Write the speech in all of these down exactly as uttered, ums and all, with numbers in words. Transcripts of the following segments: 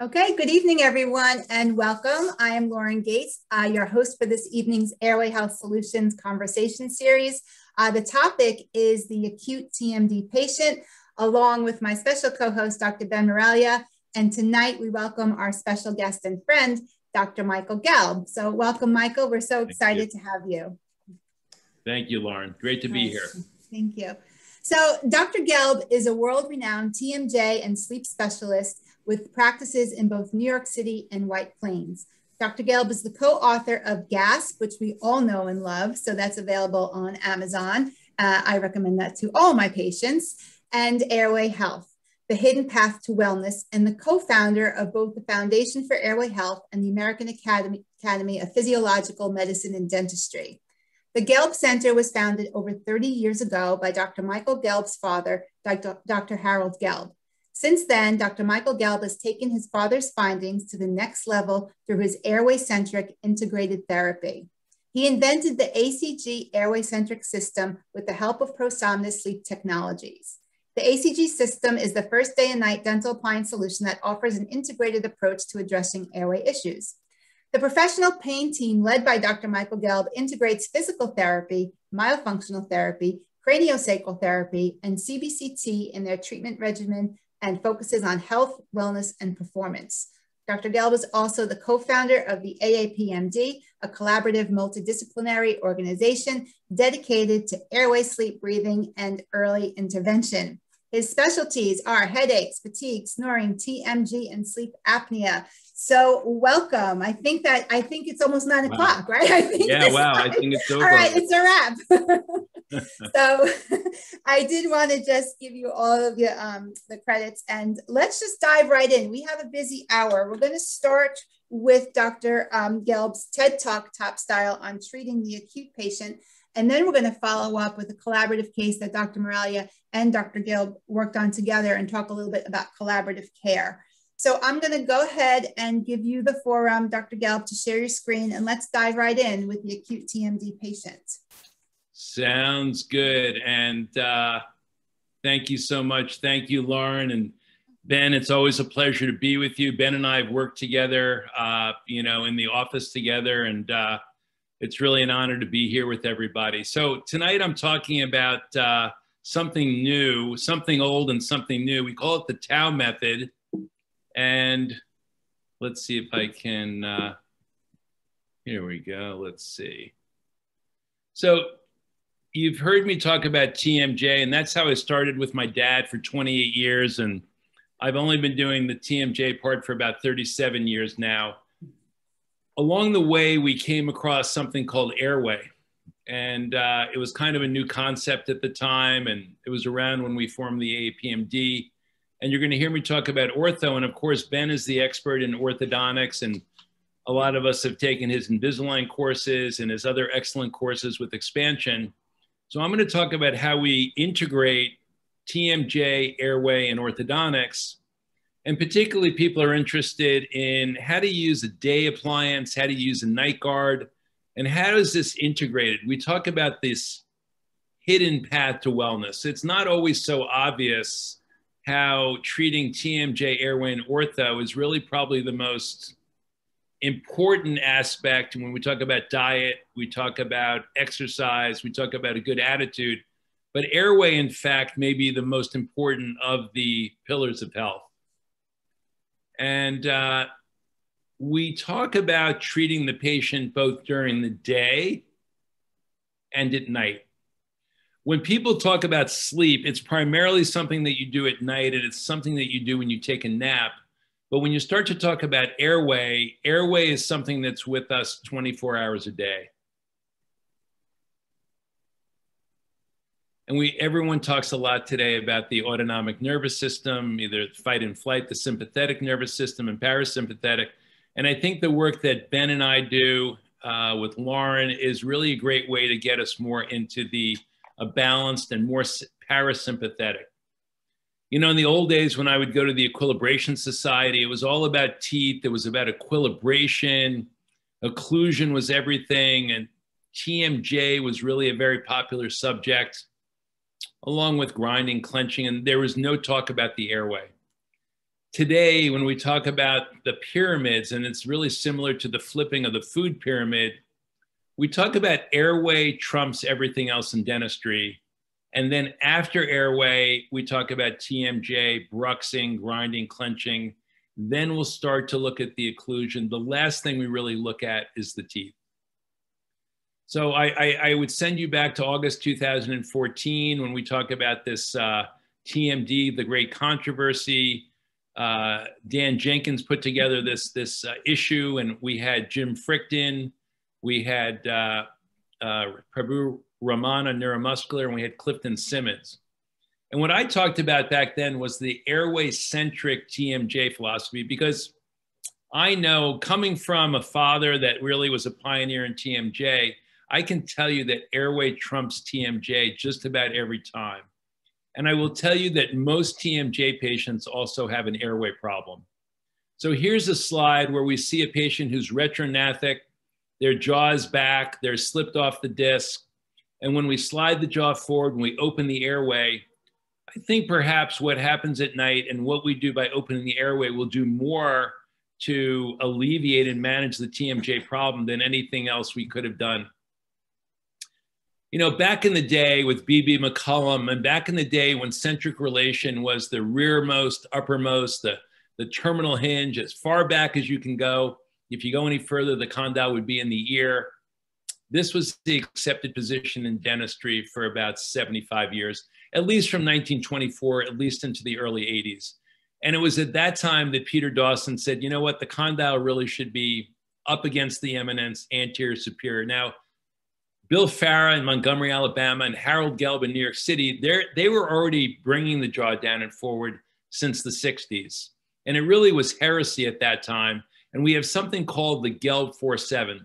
Okay, good evening, everyone, and welcome. I am Lauren Gates, uh, your host for this evening's Airway Health Solutions Conversation Series. Uh, the topic is the acute T M D patient, along with my special co-host, Doctor Ben Miraglia. And tonight, we welcome our special guest and friend, Doctor Michael Gelb. So welcome, Michael. We're so excited to have you. Thank you, Lauren. Great to be here. Thank you. So Doctor Gelb is a world-renowned T M J and sleep specialist with practices in both New York City and White Plains. Doctor Gelb is the co-author of GASP, which we all know and love. So that's available on Amazon. Uh, I recommend that to all my patients. And Airway Health, the Hidden Path to Wellness, and the co-founder of both the Foundation for Airway Health and the American Academy, Academy of Physiological Medicine and Dentistry. The Gelb Center was founded over thirty years ago by Doctor Michael Gelb's father, Doctor Harold Gelb. Since then, Doctor Michael Gelb has taken his father's findings to the next level through his airway-centric integrated therapy. He invented the A C G airway-centric system with the help of ProSomnus sleep technologies. The A C G system is the first day and night dental appliance solution that offers an integrated approach to addressing airway issues. The professional pain team led by Doctor Michael Gelb integrates physical therapy, myofunctional therapy, craniosacral therapy, and C B C T in their treatment regimen and focuses on health, wellness, and performance. Doctor Gelb is also the co-founder of the A A P M D, a collaborative multidisciplinary organization dedicated to airway, sleep, breathing, and early intervention. His specialties are headaches, fatigue, snoring, T M G, and sleep apnea. So welcome. I think that, I think it's almost nine wow. o'clock, right? I think yeah, wow, time. I think it's over. All right, it's a wrap. So I did want to just give you all of your, um, the credits, and let's just dive right in. We have a busy hour. We're going to start with Doctor Um, Gelb's TED Talk Top Style on treating the acute patient. And then we're going to follow up with a collaborative case that Doctor Miraglia and Doctor Gelb worked on together and talk a little bit about collaborative care. So I'm going to go ahead and give you the forum, Doctor Gelb, to share your screen, and let's dive right in with the acute T M D patient. Sounds good. And uh, thank you so much. Thank you, Lauren. And Ben, it's always a pleasure to be with you. Ben and I have worked together, uh, you know, in the office together, and uh, it's really an honor to be here with everybody. So tonight I'm talking about uh, something new, something old and something new. We call it the Tao method. And let's see if I can, uh, here we go, let's see. So you've heard me talk about T M J, and that's how I started with my dad for twenty-eight years. And I've only been doing the T M J part for about thirty-seven years now. Along the way, we came across something called Airway. And uh, it was kind of a new concept at the time. And it was around when we formed the A A P M D. And you're going to hear me talk about ortho. And of course, Ben is the expert in orthodontics. And a lot of us have taken his Invisalign courses and his other excellent courses with expansion. So I'm going to talk about how we integrate T M J, airway, and orthodontics. And particularly, people are interested in how to use a day appliance, how to use a night guard, and how is this integrated? We talk about this hidden path to wellness. It's not always so obvious how treating T M J, airway, and ortho is really probably the most important aspect. And when we talk about diet, we talk about exercise, we talk about a good attitude, but airway, in fact, may be the most important of the pillars of health. And uh, we talk about treating the patient both during the day and at night. When people talk about sleep, it's primarily something that you do at night, and it's something that you do when you take a nap. But when you start to talk about airway, airway is something that's with us twenty-four hours a day. And we, everyone talks a lot today about the autonomic nervous system, either fight and flight, the sympathetic nervous system, and parasympathetic. And I think the work that Ben and I do uh, with Lauren is really a great way to get us more into the uh, balanced and more parasympathetic. You know, in the old days when I would go to the Equilibration Society, it was all about teeth. It was about equilibration. Occlusion was everything. And T M J was really a very popular subject, along with grinding, clenching, and there was no talk about the airway. today when we talk about the pyramids, and it's really similar to the flipping of the food pyramid, we talk about airway trumps everything else in dentistry. And then after airway, we talk about T M J, bruxing, grinding, clenching. Then we'll start to look at the occlusion. The last thing we really look at is the teeth. So I, I, I would send you back to August two thousand fourteen when we talk about this uh, T M D, the great controversy. Uh, Dan Jenkins put together this, this uh, issue, and we had Jim Frickton, we had uh, uh, Prabhu Ramana, neuromuscular, and we had Clifton Simmons. And what I talked about back then was the airway-centric T M J philosophy, because I know, coming from a father that really was a pioneer in T M J, I can tell you that airway trumps T M J just about every time. And I will tell you that most T M J patients also have an airway problem. So here's a slide where we see a patient who's retronathic, their jaw is back, they're slipped off the disc. And when we slide the jaw forward, when we open the airway, I think perhaps what happens at night and what we do by opening the airway will do more to alleviate and manage the T M J problem than anything else we could have done. You know, back in the day with B B McCollum, and back in the day when centric relation was the rearmost, uppermost, the, the terminal hinge, as far back as you can go. If you go any further, the condyle would be in the ear. This was the accepted position in dentistry for about seventy-five years, at least from nineteen twenty-four, at least into the early eighties. And it was at that time that Peter Dawson said, you know what, the condyle really should be up against the eminence, anterior superior. Now, Bill Farah in Montgomery, Alabama, and Harold Gelb in New York City, they were already bringing the jaw down and forward since the sixties. And it really was heresy at that time. And we have something called the Gelb four seven.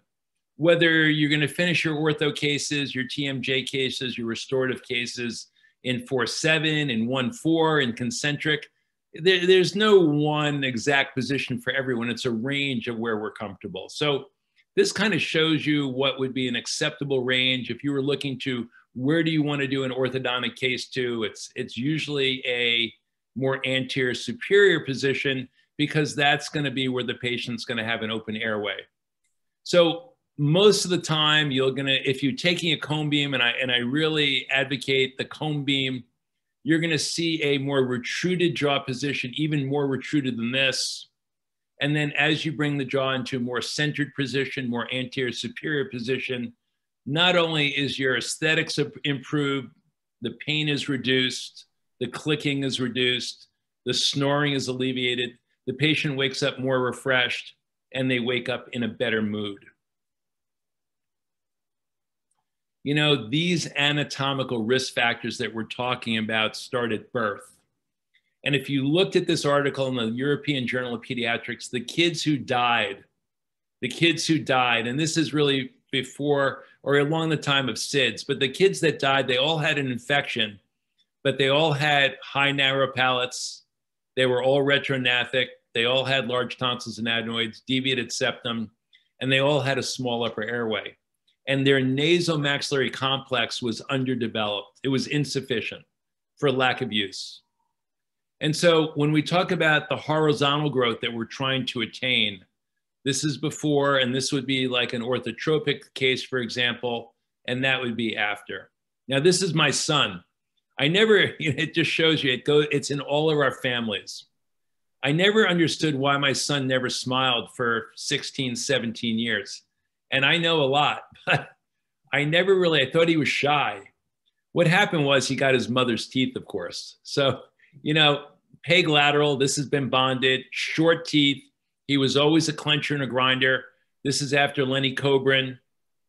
Whether you're going to finish your ortho cases, your T M J cases, your restorative cases in four seven, in one four, in concentric, there, there's no one exact position for everyone. It's a range of where we're comfortable. So this kind of shows you what would be an acceptable range. If you were looking to, where do you want to do an orthodontic case to, it's, it's usually a more anterior superior position, because that's going to be where the patient's going to have an open airway. So most of the time, you're going to, if you're taking a cone beam, and I, and I really advocate the cone beam, you're going to see a more retruded jaw position, even more retruded than this. And then as you bring the jaw into a more centered position, more anterior superior position, not only is your aesthetics improved, the pain is reduced, the clicking is reduced, the snoring is alleviated, the patient wakes up more refreshed, and they wake up in a better mood. You know, these anatomical risk factors that we're talking about start at birth. And if you looked at this article in the European Journal of Pediatrics, the kids who died, the kids who died, and this is really before or along the time of SIDS, but the kids that died, they all had an infection, but they all had high narrow palates. They were all retronathic. They all had large tonsils and adenoids, deviated septum, and they all had a small upper airway. And their nasomaxillary complex was underdeveloped. It was insufficient for lack of use. And so when we talk about the horizontal growth that we're trying to attain, this is before, and this would be like an orthotropic case, for example, and that would be after. Now, this is my son. I never, it just shows you, it goes, it's in all of our families. I never understood why my son never smiled for sixteen, seventeen years. And I know a lot, but I never really, I thought he was shy. What happened was he got his mother's teeth, of course. So, you know, peg lateral, this has been bonded, short teeth. He was always a clencher and a grinder. This is after Lenny Coburn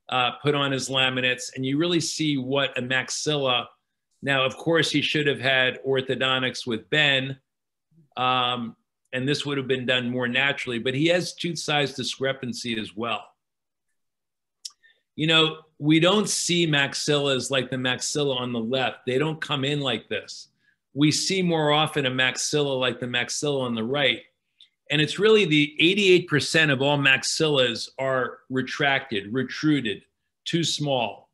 uh, put on his laminates. And you really see what a maxilla. Now, of course, he should have had orthodontics with Ben, um, and this would have been done more naturally, but he has tooth size discrepancy as well. You know, we don't see maxillas like the maxilla on the left. They don't come in like this. We see more often a maxilla like the maxilla on the right. And it's really the eighty-eight percent of all maxillas are retracted, retruded, too small.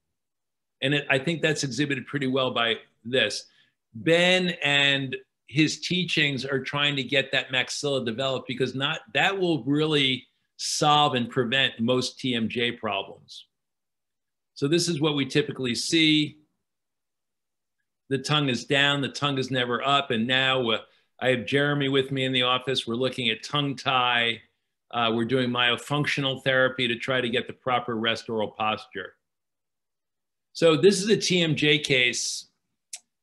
And it, I think that's exhibited pretty well by this. Ben and his teachings are trying to get that maxilla developed, because not that will really solve and prevent most T M J problems. So this is what we typically see. The tongue is down, the tongue is never up. And now uh, I have Jeremy with me in the office. We're looking at tongue tie. Uh, we're doing myofunctional therapy to try to get the proper rest oral posture. So this is a T M J case.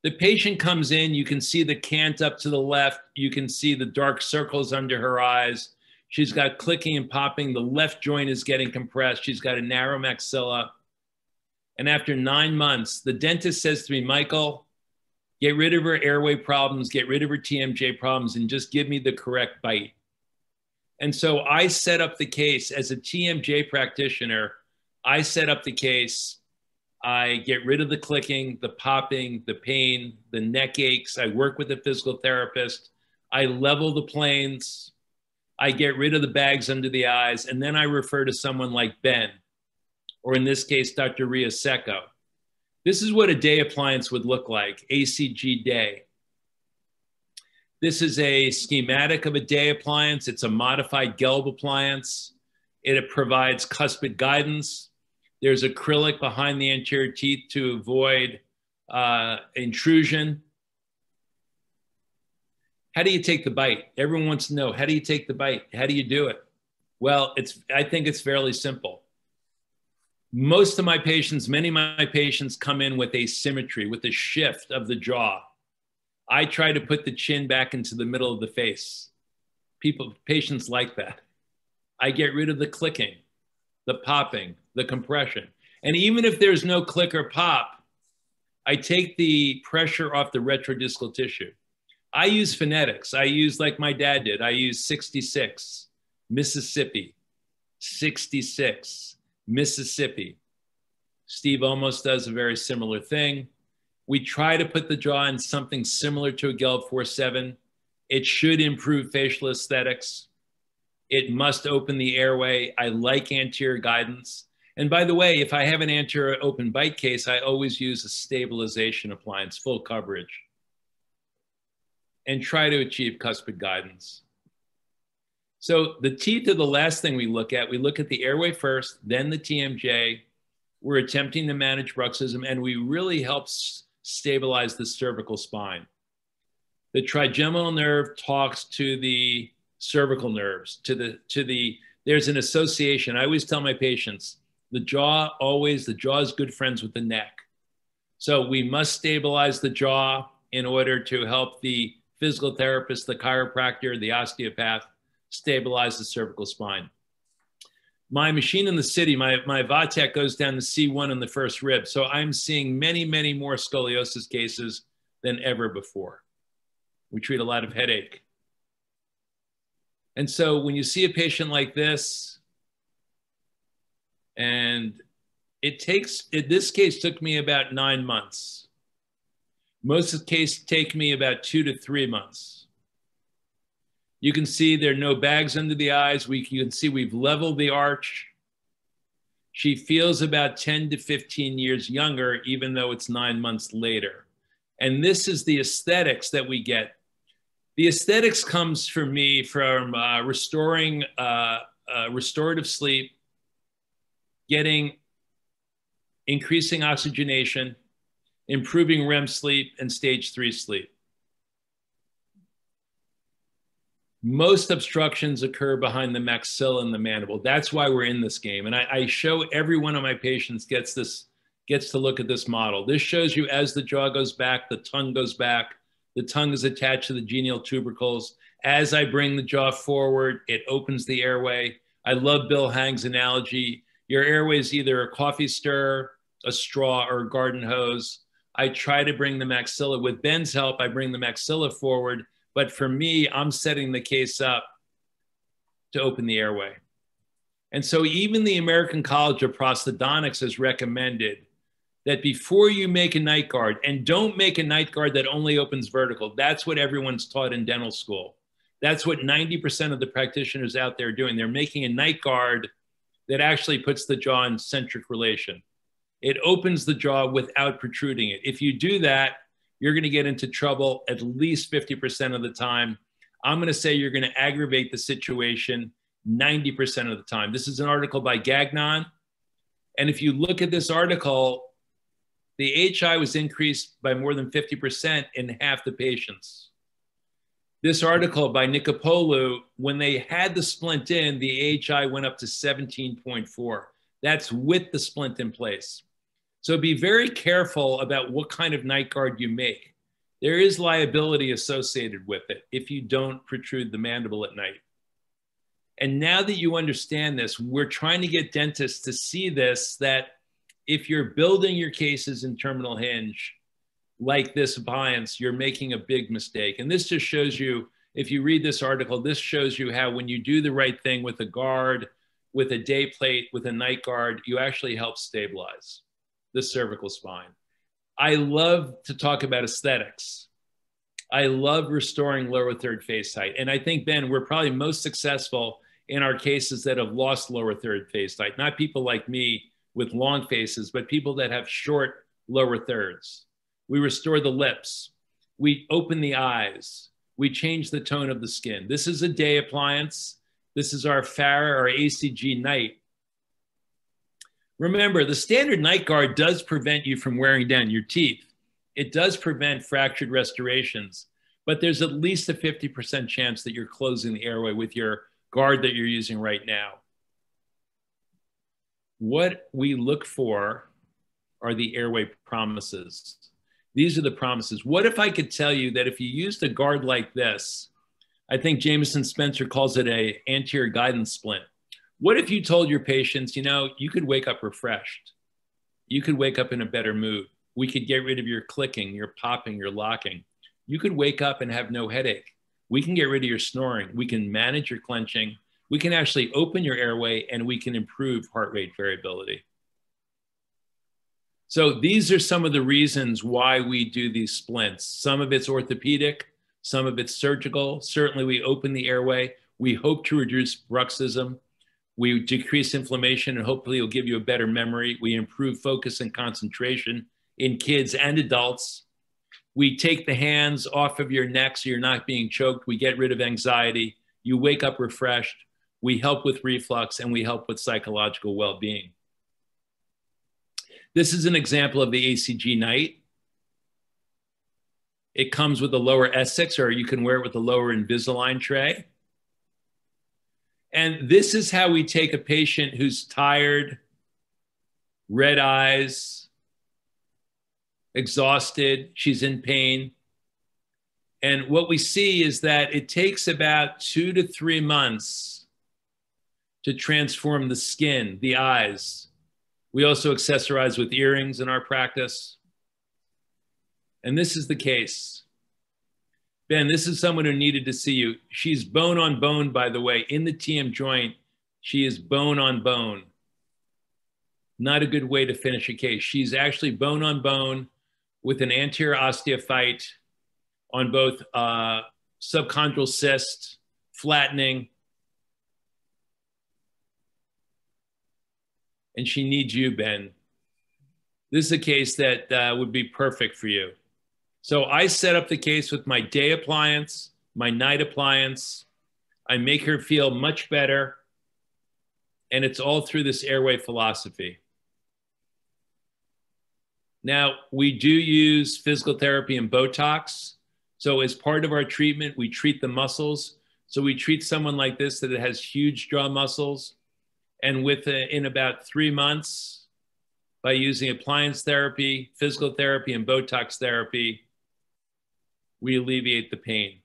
The patient comes in, you can see the cant up to the left. You can see the dark circles under her eyes. She's got clicking and popping. The left joint is getting compressed. She's got a narrow maxilla. And after nine months, the dentist says to me, Michael, get rid of her airway problems, get rid of her T M J problems, and just give me the correct bite. And so I set up the case as a T M J practitioner. I set up the case. I get rid of the clicking, the popping, the pain, the neck aches. I work with a physical therapist. I level the planes. I get rid of the bags under the eyes. And then I refer to someone like Ben, or in this case, Doctor Ria Secco. This is what a day appliance would look like, A C G day. This is a schematic of a day appliance. It's a modified Gelb appliance. It provides cuspid guidance. There's acrylic behind the anterior teeth to avoid uh, intrusion. How do you take the bite? Everyone wants to know, how do you take the bite? How do you do it? Well, it's, I think it's fairly simple. Most of my patients, many of my patients come in with asymmetry, with a shift of the jaw. I try to put the chin back into the middle of the face. People, patients like that. I get rid of the clicking, the popping, the compression. And even if there's no click or pop, I take the pressure off the retrodiscal tissue. I use phonetics. I use, like my dad did, I use sixty-six, Mississippi, sixty-six. Mississippi. Steve almost does a very similar thing. We try to put the jaw in something similar to a Gelb four seven. It should improve facial aesthetics. It must open the airway. I like anterior guidance. And by the way, if I have an anterior open bite case, I always use a stabilization appliance, full coverage, and try to achieve cuspid guidance. So the teeth are the last thing we look at. We look at the airway first, then the T M J. We're attempting to manage bruxism, and we really help stabilize the cervical spine. The trigeminal nerve talks to the cervical nerves, to the, to the, there's an association. I always tell my patients, the jaw always, the jaw is good friends with the neck. So we must stabilize the jaw in order to help the physical therapist, the chiropractor, the osteopath, stabilize the cervical spine. My machine in the city, my, my Vatek goes down to C one in the first rib. So I'm seeing many, many more scoliosis cases than ever before. We treat a lot of headache. And so when you see a patient like this, and it takes, in this case took me about nine months. Most of the cases take me about two to three months. You can see there are no bags under the eyes. We, you can see we've leveled the arch. She feels about ten to fifteen years younger, even though it's nine months later. And this is the aesthetics that we get. The aesthetics comes for me from uh, restoring uh, uh, restorative sleep, getting increasing oxygenation, improving R E M sleep, and stage three sleep. Most obstructions occur behind the maxilla and the mandible. That's why we're in this game. And I, I show every one of my patients gets this, gets to look at this model. This shows you as the jaw goes back, the tongue goes back, the tongue is attached to the genial tubercles. As I bring the jaw forward, it opens the airway. I love Bill Hang's analogy. Your airway is either a coffee stirrer, a straw, or a garden hose. I try to bring the maxilla. With Ben's help, I bring the maxilla forward. But for me, I'm setting the case up to open the airway. And so even the American College of Prosthodontics has recommended that before you make a night guard, and don't make a night guard that only opens vertical. That's what everyone's taught in dental school. That's what ninety percent of the practitioners out there are doing. They're making a night guard that actually puts the jaw in centric relation. It opens the jaw without protruding it. If you do that, you're going to get into trouble at least fifty percent of the time. I'm going to say you're going to aggravate the situation ninety percent of the time. This is an article by Gagnon. And if you look at this article, the H I was increased by more than fifty percent in half the patients. This article by Nicopoulou, when they had the splint in, the H I went up to seventeen point four. That's with the splint in place. So be very careful about what kind of night guard you make. There is liability associated with it if you don't protrude the mandible at night. And now that you understand this, we're trying to get dentists to see this, that if you're building your cases in terminal hinge, like this appliance, you're making a big mistake. And this just shows you, if you read this article, this shows you how when you do the right thing with a guard, with a day plate, with a night guard, you actually help stabilize the cervical spine. I love to talk about aesthetics. I love restoring lower third face height. And I think, Ben, we're probably most successful in our cases that have lost lower third face height, not people like me with long faces, but people that have short lower thirds. We restore the lips. We open the eyes. We change the tone of the skin. This is a day appliance. This is our Farah, our A C G night. Remember, the standard night guard does prevent you from wearing down your teeth. It does prevent fractured restorations, but there's at least a fifty percent chance that you're closing the airway with your guard that you're using right now. What we look for are the airway promises. These are the promises. What if I could tell you that if you used a guard like this, I think Jameson Spencer calls it a anterior guidance splint. What if you told your patients, you know, you could wake up refreshed. You could wake up in a better mood. We could get rid of your clicking, your popping, your locking. You could wake up and have no headache. We can get rid of your snoring. We can manage your clenching. We can actually open your airway, and we can improve heart rate variability. So these are some of the reasons why we do these splints. Some of it's orthopedic, some of it's surgical. Certainly we open the airway. We hope to reduce bruxism. We decrease inflammation, and hopefully it'll give you a better memory. We improve focus and concentration in kids and adults. We take the hands off of your neck so you're not being choked. We get rid of anxiety. You wake up refreshed. We help with reflux, and we help with psychological well-being. This is an example of the A C G night. It comes with a lower Essex, or you can wear it with a lower Invisalign tray. And this is how we take a patient who's tired, red eyes, exhausted, she's in pain. And what we see is that it takes about two to three months to transform the skin, the eyes. We also accessorize with earrings in our practice. And this is the case. Ben, this is someone who needed to see you. She's bone on bone, by the way, in the T M joint. She is bone on bone. Not a good way to finish a case. She's actually bone on bone with an anterior osteophyte on both uh, subchondral cyst, flattening. And she needs you, Ben. This is a case that uh, would be perfect for you. So I set up the case with my day appliance, my night appliance. I make her feel much better. And it's all through this airway philosophy. Now, we do use physical therapy and Botox. So as part of our treatment, we treat the muscles. So we treat someone like this that has huge jaw muscles. And within about three months, by using appliance therapy, physical therapy, and Botox therapy, we alleviate the pain.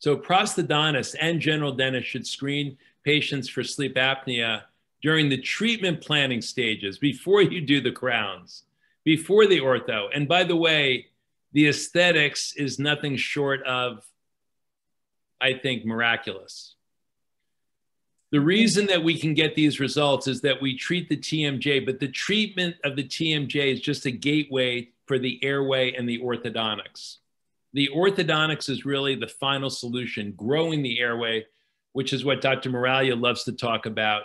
So prosthodontists and general dentists should screen patients for sleep apnea during the treatment planning stages, before you do the crowns, before the ortho. And by the way, the aesthetics is nothing short of, I think, miraculous. The reason that we can get these results is that we treat the T M J, but the treatment of the T M J is just a gateway for the airway and the orthodontics. The orthodontics is really the final solution, growing the airway, which is what Doctor Miraglia loves to talk about.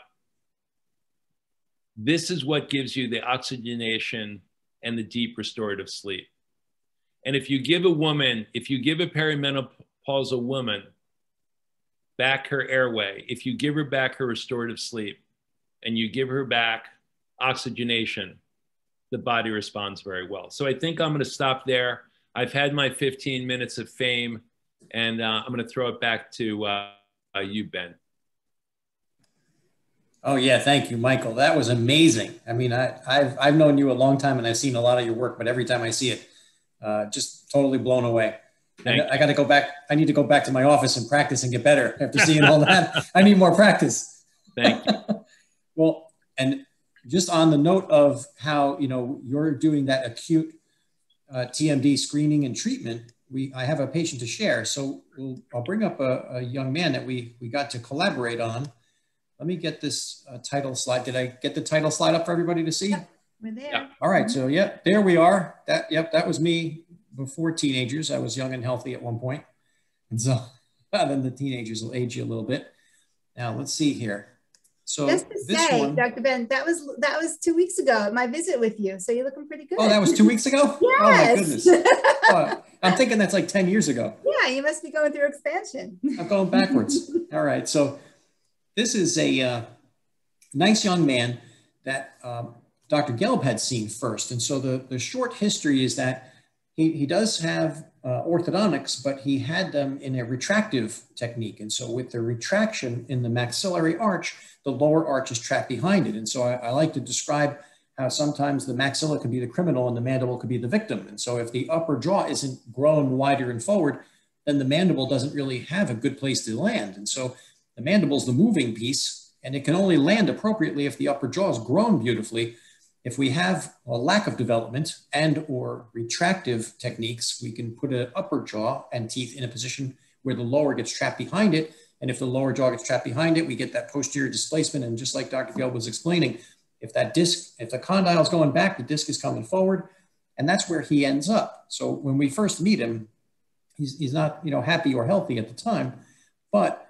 This is what gives you the oxygenation and the deep restorative sleep. And if you give a woman, if you give a perimenopausal woman back her airway, if you give her back her restorative sleep, and you give her back oxygenation, the body responds very well. So I think I'm gonna stop there. I've had my fifteen minutes of fame, and uh, I'm gonna throw it back to uh, uh, you, Ben. Oh yeah, thank you, Michael. That was amazing. I mean, I, I've, I've known you a long time and I've seen a lot of your work, but every time I see it, uh, just totally blown away. I, I gotta go back, I need to go back to my office and practice and get better after seeing all that. I need more practice. Thank you. Well, and just on the note of how, you know, you're doing that acute uh, T M D screening and treatment, we, I have a patient to share. So we'll, I'll bring up a, a young man that we, we got to collaborate on. Let me get this uh, title slide. Did I get the title slide up for everybody to see? Yep, we're there. Yep. All right, so yep, there we are. That, yep, that was me before teenagers. I was young and healthy at one point. And so then the teenagers will age you a little bit. Now let's see here. So just to this say, one, Doctor Ben, that was that was two weeks ago at my visit with you. So you're looking pretty good. Oh, that was two weeks ago? Yes. Oh my goodness. Oh, I'm thinking that's like ten years ago. Yeah, you must be going through expansion. I'm going backwards. All right, so this is a uh, nice young man that um, Doctor Gelb had seen first. And so the, the short history is that he, he does have uh, orthodontics, but he had them in a retractive technique. And so with the retraction in the maxillary arch, the lower arch is trapped behind it. And so I, I like to describe how sometimes the maxilla could be the criminal and the mandible could be the victim. And so if the upper jaw isn't grown wider and forward, then the mandible doesn't really have a good place to land. And so the mandible is the moving piece, and it can only land appropriately if the upper jaw is grown beautifully. If we have a lack of development and or retractive techniques, we can put an upper jaw and teeth in a position where the lower gets trapped behind it. And if the lower jaw gets trapped behind it, we get that posterior displacement. And just like Doctor Gelb was explaining, if that disc, if the condyle is going back, the disc is coming forward, and that's where he ends up. So when we first meet him, he's, he's not, you know, happy or healthy at the time, but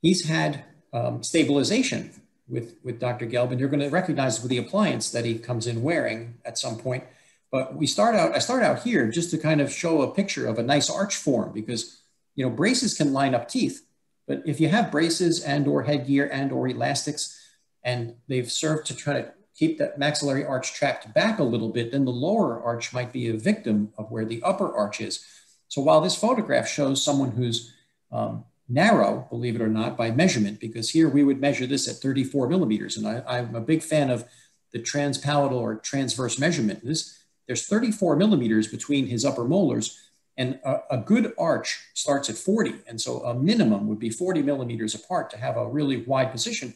he's had um, stabilization with, with Doctor Gelb, and you're gonna recognize with the appliance that he comes in wearing at some point. But we start out, I start out here just to kind of show a picture of a nice arch form, because, you know, braces can line up teeth, but if you have braces and or headgear and or elastics, and they've served to try to keep that maxillary arch trapped back a little bit, then the lower arch might be a victim of where the upper arch is. So while this photograph shows someone who's, um, narrow, believe it or not, by measurement, because here we would measure this at thirty-four millimeters. And I, I'm a big fan of the transpalatal or transverse measurement. This, there's thirty-four millimeters between his upper molars, and a, a good arch starts at forty. And so a minimum would be forty millimeters apart to have a really wide position.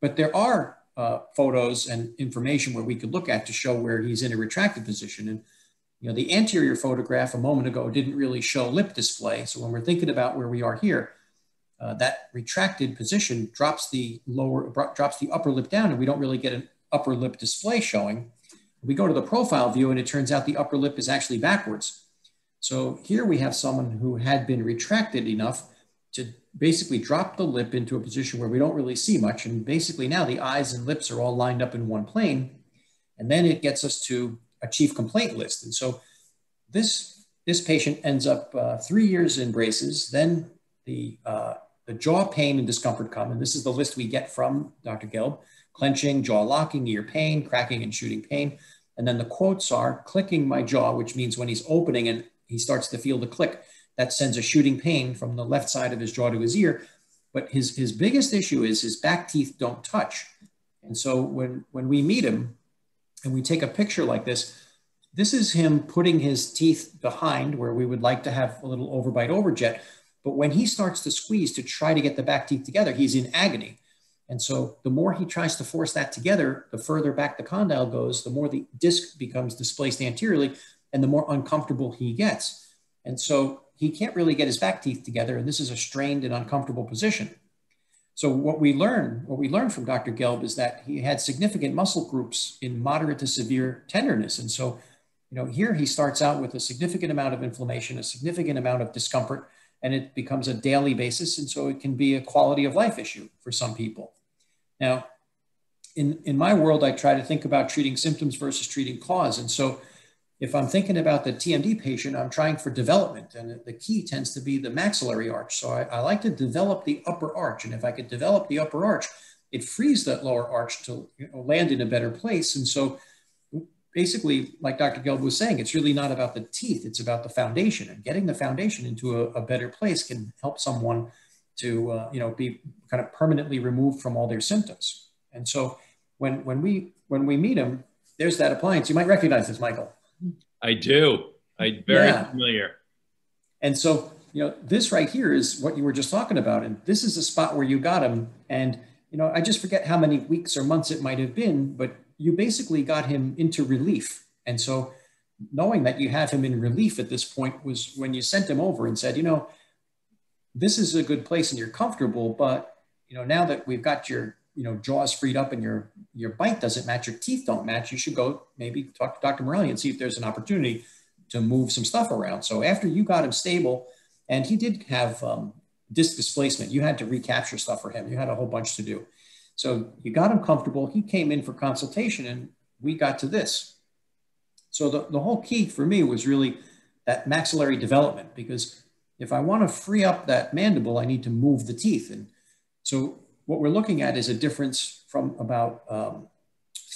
But there are uh, photos and information where we could look at to show where he's in a retracted position. And you know, the anterior photograph a moment ago didn't really show lip display. So when we're thinking about where we are here, Uh, that retracted position drops the lower, drops the upper lip down, and we don't really get an upper lip display showing. We go to the profile view, and it turns out the upper lip is actually backwards. So here we have someone who had been retracted enough to basically drop the lip into a position where we don't really see much. And basically now the eyes and lips are all lined up in one plane. And then it gets us to a chief complaint list. And so this, this patient ends up uh, three years in braces, then the uh, the jaw pain and discomfort come, and this is the list we get from Doctor Gelb: clenching, jaw locking, ear pain, cracking and shooting pain. And then the quotes are clicking my jaw, which means when he's opening and he starts to feel the click, that sends a shooting pain from the left side of his jaw to his ear. But his, his biggest issue is his back teeth don't touch. And so when, when we meet him and we take a picture like this, this is him putting his teeth behind where we would like to have a little overbite overjet. But when he starts to squeeze to try to get the back teeth together, he's in agony. And so the more he tries to force that together, the further back the condyle goes, the more the disc becomes displaced anteriorly and the more uncomfortable he gets. And so he can't really get his back teeth together. And this is a strained and uncomfortable position. So what we learn, what we learn from Doctor Gelb is that he had significant muscle groups in moderate to severe tenderness. And so, you know, here he starts out with a significant amount of inflammation, a significant amount of discomfort, and it becomes a daily basis. And so it can be a quality of life issue for some people. Now, in, in my world, I try to think about treating symptoms versus treating cause. And so if I'm thinking about the T M D patient, I'm trying for development, and the key tends to be the maxillary arch. So I, I like to develop the upper arch. And if I could develop the upper arch, it frees that lower arch to, you know, land in a better place. And so basically, like Doctor Gelb was saying, it's really not about the teeth, it's about the foundation, and getting the foundation into a, a better place can help someone to, uh, you know, be kind of permanently removed from all their symptoms. And so when, when we, when we meet them, there's that appliance. You might recognize this, Michael. I do. I'm very yeah. familiar. And so, you know, this right here is what you were just talking about. And this is the spot where you got him. And, you know, I just forget how many weeks or months it might have been, but you basically got him into relief. And so knowing that you have him in relief at this point was when you sent him over and said, you know, this is a good place and you're comfortable, but, you know, now that we've got your, you know, jaws freed up and your, your bite doesn't match, your teeth don't match, you should go maybe talk to Doctor Miraglia and see if there's an opportunity to move some stuff around. So after you got him stable, and he did have um, disc displacement, you had to recapture stuff for him. You had a whole bunch to do. So you got him comfortable, he came in for consultation, and we got to this. So the, the whole key for me was really that maxillary development, because if I want to free up that mandible, I need to move the teeth. And so what we're looking at is a difference from about um,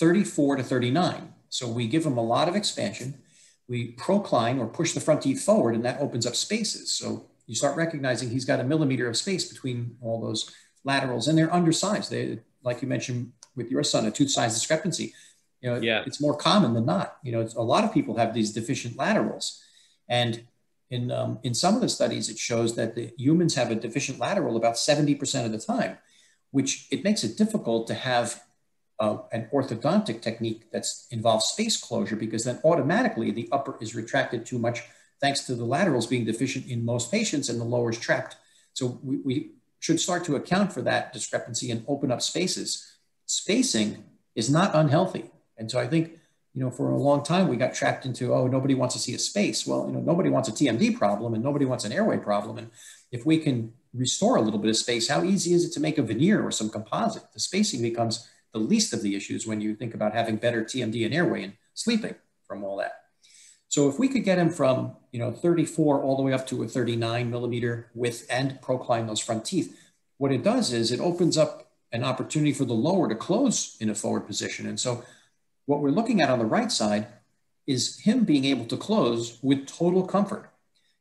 thirty-four to thirty-nine. So we give them a lot of expansion, we procline or push the front teeth forward, and that opens up spaces. So you start recognizing he's got a millimeter of space between all those laterals, and they're undersized. They, like you mentioned with your son, a tooth size discrepancy, you know, yeah. it's more common than not. You know, it's, a lot of people have these deficient laterals, and in um, in some of the studies, it shows that the humans have a deficient lateral about seventy percent of the time, which it makes it difficult to have uh, an orthodontic technique that's involves space closure, because then automatically the upper is retracted too much, thanks to the laterals being deficient in most patients, and the lower is trapped. So we, we should start to account for that discrepancy and open up spaces. Spacing is not unhealthy. And so I think, you know, for a long time, we got trapped into, oh, nobody wants to see a space. Well, you know, nobody wants a T M D problem, and nobody wants an airway problem. And if we can restore a little bit of space, how easy is it to make a veneer or some composite? The spacing becomes the least of the issues when you think about having better T M D and airway and sleeping from all that. So if we could get him from, you know, thirty-four all the way up to a thirty-nine millimeter width and procline those front teeth, what it does is it opens up an opportunity for the lower to close in a forward position. And so what we're looking at on the right side is him being able to close with total comfort.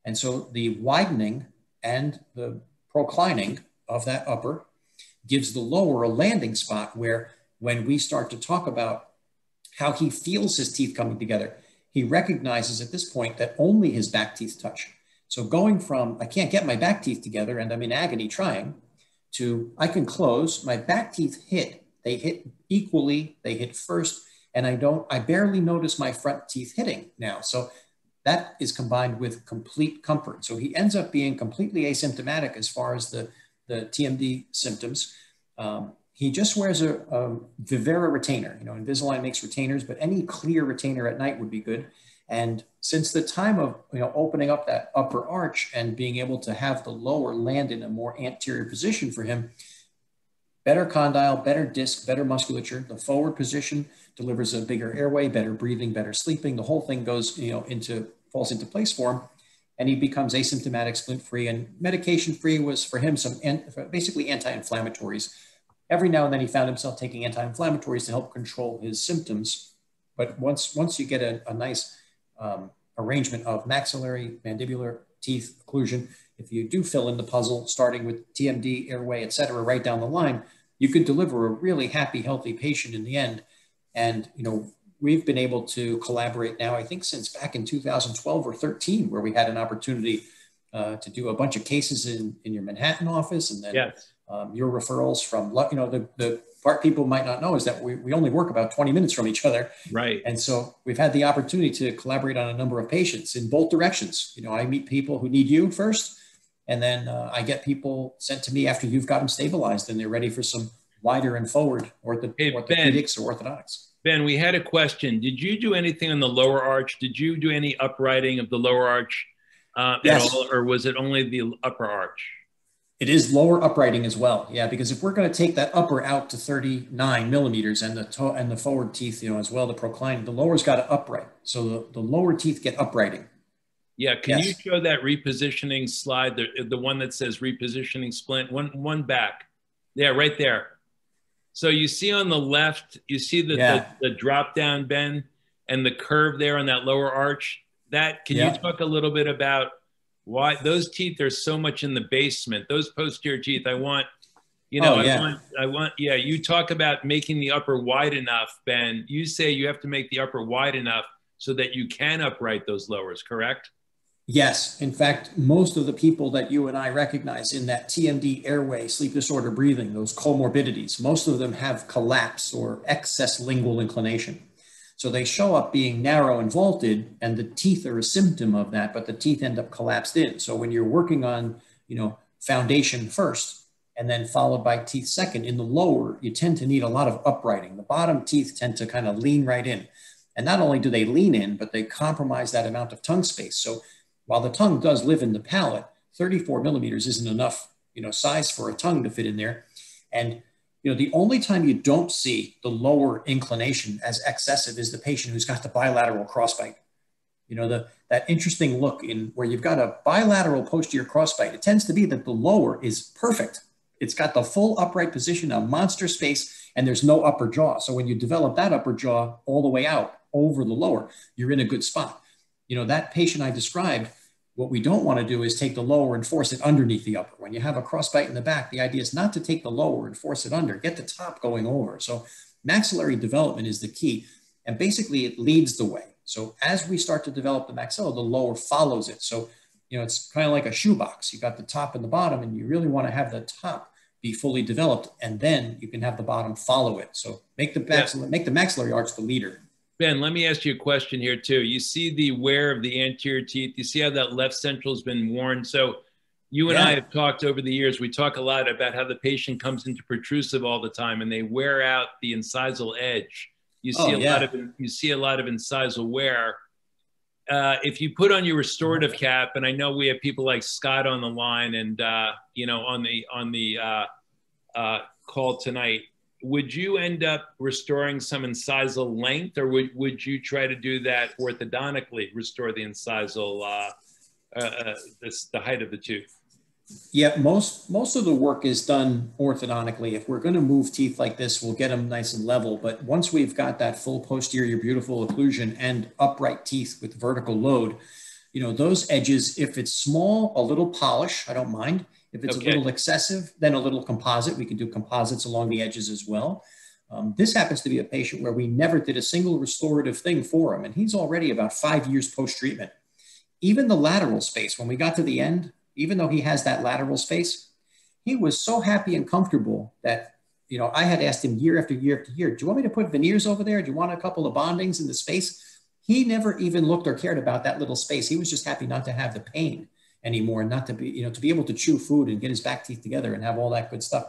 And so the widening and the proclining of that upper gives the lower a landing spot where, when we start to talk about how he feels his teeth coming together, he recognizes at this point that only his back teeth touch. So going from, I can't get my back teeth together and I'm in agony trying, to I can close, my back teeth hit, they hit equally, they hit first, and I don't, I barely notice my front teeth hitting now. So that is combined with complete comfort. So he ends up being completely asymptomatic as far as the, the T M D symptoms. Um, He just wears a, a Vivera retainer. You know, Invisalign makes retainers, but any clear retainer at night would be good. And since the time of, you know, opening up that upper arch and being able to have the lower land in a more anterior position for him, better condyle, better disc, better musculature, the forward position delivers a bigger airway, better breathing, better sleeping. The whole thing goes, you know, into, falls into place for him, and he becomes asymptomatic, splint-free, and medication-free was for him some an- basically anti-inflammatories. Every now and then he found himself taking anti-inflammatories to help control his symptoms. But once, once you get a, a nice um, arrangement of maxillary, mandibular, teeth, occlusion, if you do fill in the puzzle, starting with T M D, airway, et cetera, right down the line, you could deliver a really happy, healthy patient in the end. And, you know, we've been able to collaborate now, I think since back in two thousand twelve or thirteen, where we had an opportunity uh, to do a bunch of cases in, in your Manhattan office, and then— Yes. Um, your referrals from, you know, the, the part people might not know is that we, we only work about twenty minutes from each other. Right. And so we've had the opportunity to collaborate on a number of patients in both directions. You know, I meet people who need you first, and then uh, I get people sent to me after you've got them stabilized and they're ready for some wider and forward ortho- hey, orthopedics ben, or orthodontics. Ben, we had a question. Did you do anything on the lower arch? Did you do any uprighting of the lower arch uh, yes. at all, or was it only the upper arch? It is lower uprighting as well. Yeah, because if we're going to take that upper out to thirty-nine millimeters and the toe and the forward teeth, you know, as well, the procline, the lower's got to upright. So the, the lower teeth get uprighting. Yeah. Can yes. you show that repositioning slide, the, the one that says repositioning splint, one, one back? Yeah, right there. So you see on the left, you see the, yeah. the, the drop down bend and the curve there on that lower arch. That, can yeah. you talk a little bit about why those teeth are so much in the basement, those posterior teeth? I want, you know, oh, yeah. I want, I want, yeah, you talk about making the upper wide enough, Ben. You say you have to make the upper wide enough so that you can upright those lowers, correct? Yes. In fact, most of the people that you and I recognize in that T M D, airway, sleep disorder, breathing, those comorbidities, most of them have collapse or excess lingual inclination. So they show up being narrow and vaulted, and the teeth are a symptom of that, but the teeth end up collapsed in. So when you're working on, you know, foundation first, and then followed by teeth second, in the lower, you tend to need a lot of uprighting. The bottom teeth tend to kind of lean right in. And not only do they lean in, but they compromise that amount of tongue space. So while the tongue does live in the palate, thirty-four millimeters isn't enough, you know, size for a tongue to fit in there. And, you know, the only time you don't see the lower inclination as excessive is the patient who's got the bilateral crossbite. You know, the, that interesting look in where you've got a bilateral posterior crossbite. It tends to be that the lower is perfect. It's got the full upright position, a monster space, and there's no upper jaw. So when you develop that upper jaw all the way out over the lower, you're in a good spot. You know, that patient I described, what we don't want to do is take the lower and force it underneath the upper. When you have a crossbite in the back, the idea is not to take the lower and force it under, get the top going over. So maxillary development is the key. And basically it leads the way. So as we start to develop the maxilla, the lower follows it. So, you know, it's kind of like a shoebox. You got the top and the bottom, and you really want to have the top be fully developed. And then you can have the bottom follow it. So make the maxilla, yeah. make the maxillary arch the leader. Ben, let me ask you a question here too. You see the wear of the anterior teeth. You see how that left central has been worn. So you and yeah. I have talked over the years, we talk a lot about how the patient comes into protrusive all the time and they wear out the incisal edge. You see, oh, a, yeah. lot of, you see a lot of incisal wear. Uh, if you put on your restorative cap, and I know we have people like Scott on the line and uh, you know, on the, on the uh, uh, call tonight, would you end up restoring some incisal length, or would, would you try to do that orthodontically, restore the incisal, uh, uh, uh, this, the height of the tooth? Yeah, most, most of the work is done orthodontically. If we're going to move teeth like this, we'll get them nice and level. But once we've got that full posterior beautiful occlusion and upright teeth with vertical load, you know, those edges, if it's small, a little polish, I don't mind. If it's okay. a little excessive, then a little composite. We can do composites along the edges as well. Um, this happens to be a patient where we never did a single restorative thing for him, and he's already about five years post-treatment. Even the lateral space, when we got to the end, even though he has that lateral space, he was so happy and comfortable that, you know, I had asked him year after year after year, do you want me to put veneers over there? Do you want a couple of bondings in the space? He never even looked or cared about that little space. He was just happy not to have the pain anymore, and not to be, you know, to be able to chew food and get his back teeth together and have all that good stuff.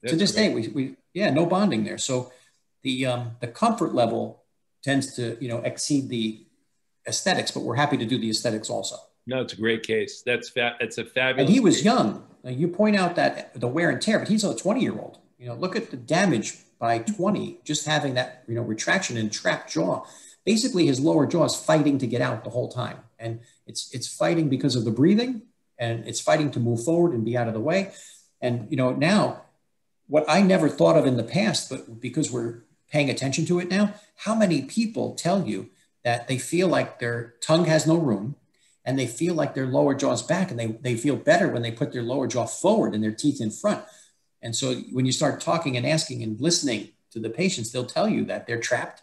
That's to this great. day, we, we, yeah, no bonding there. So the, um, the comfort level tends to, you know, exceed the aesthetics, but we're happy to do the aesthetics also. No, it's a great case. That's, fa that's a fabulous. And he was case. young. Now, you point out that the wear and tear, but he's a twenty year old, you know, look at the damage by twenty, just having that, you know, retraction and trapped jaw. Basically his lower jaw is fighting to get out the whole time. And it's, it's fighting because of the breathing, and it's fighting to move forward and be out of the way. And, you know, now what I never thought of in the past, but because we're paying attention to it now, how many people tell you that they feel like their tongue has no room, and they feel like their lower jaw's back, and they, they feel better when they put their lower jaw forward and their teeth in front. And so when you start talking and asking and listening to the patients, they'll tell you that they're trapped.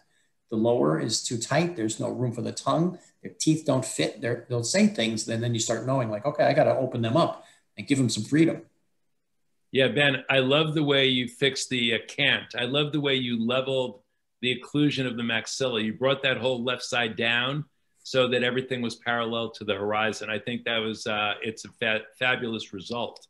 The lower is too tight. There's no room for the tongue. Their teeth don't fit. They're, they'll say things, and then you start knowing, like, okay, I got to open them up and give them some freedom. Yeah, Ben, I love the way you fixed the uh, cant. I love the way you leveled the occlusion of the maxilla. You brought that whole left side down so that everything was parallel to the horizon. I think that was, uh, it's a fa fabulous result.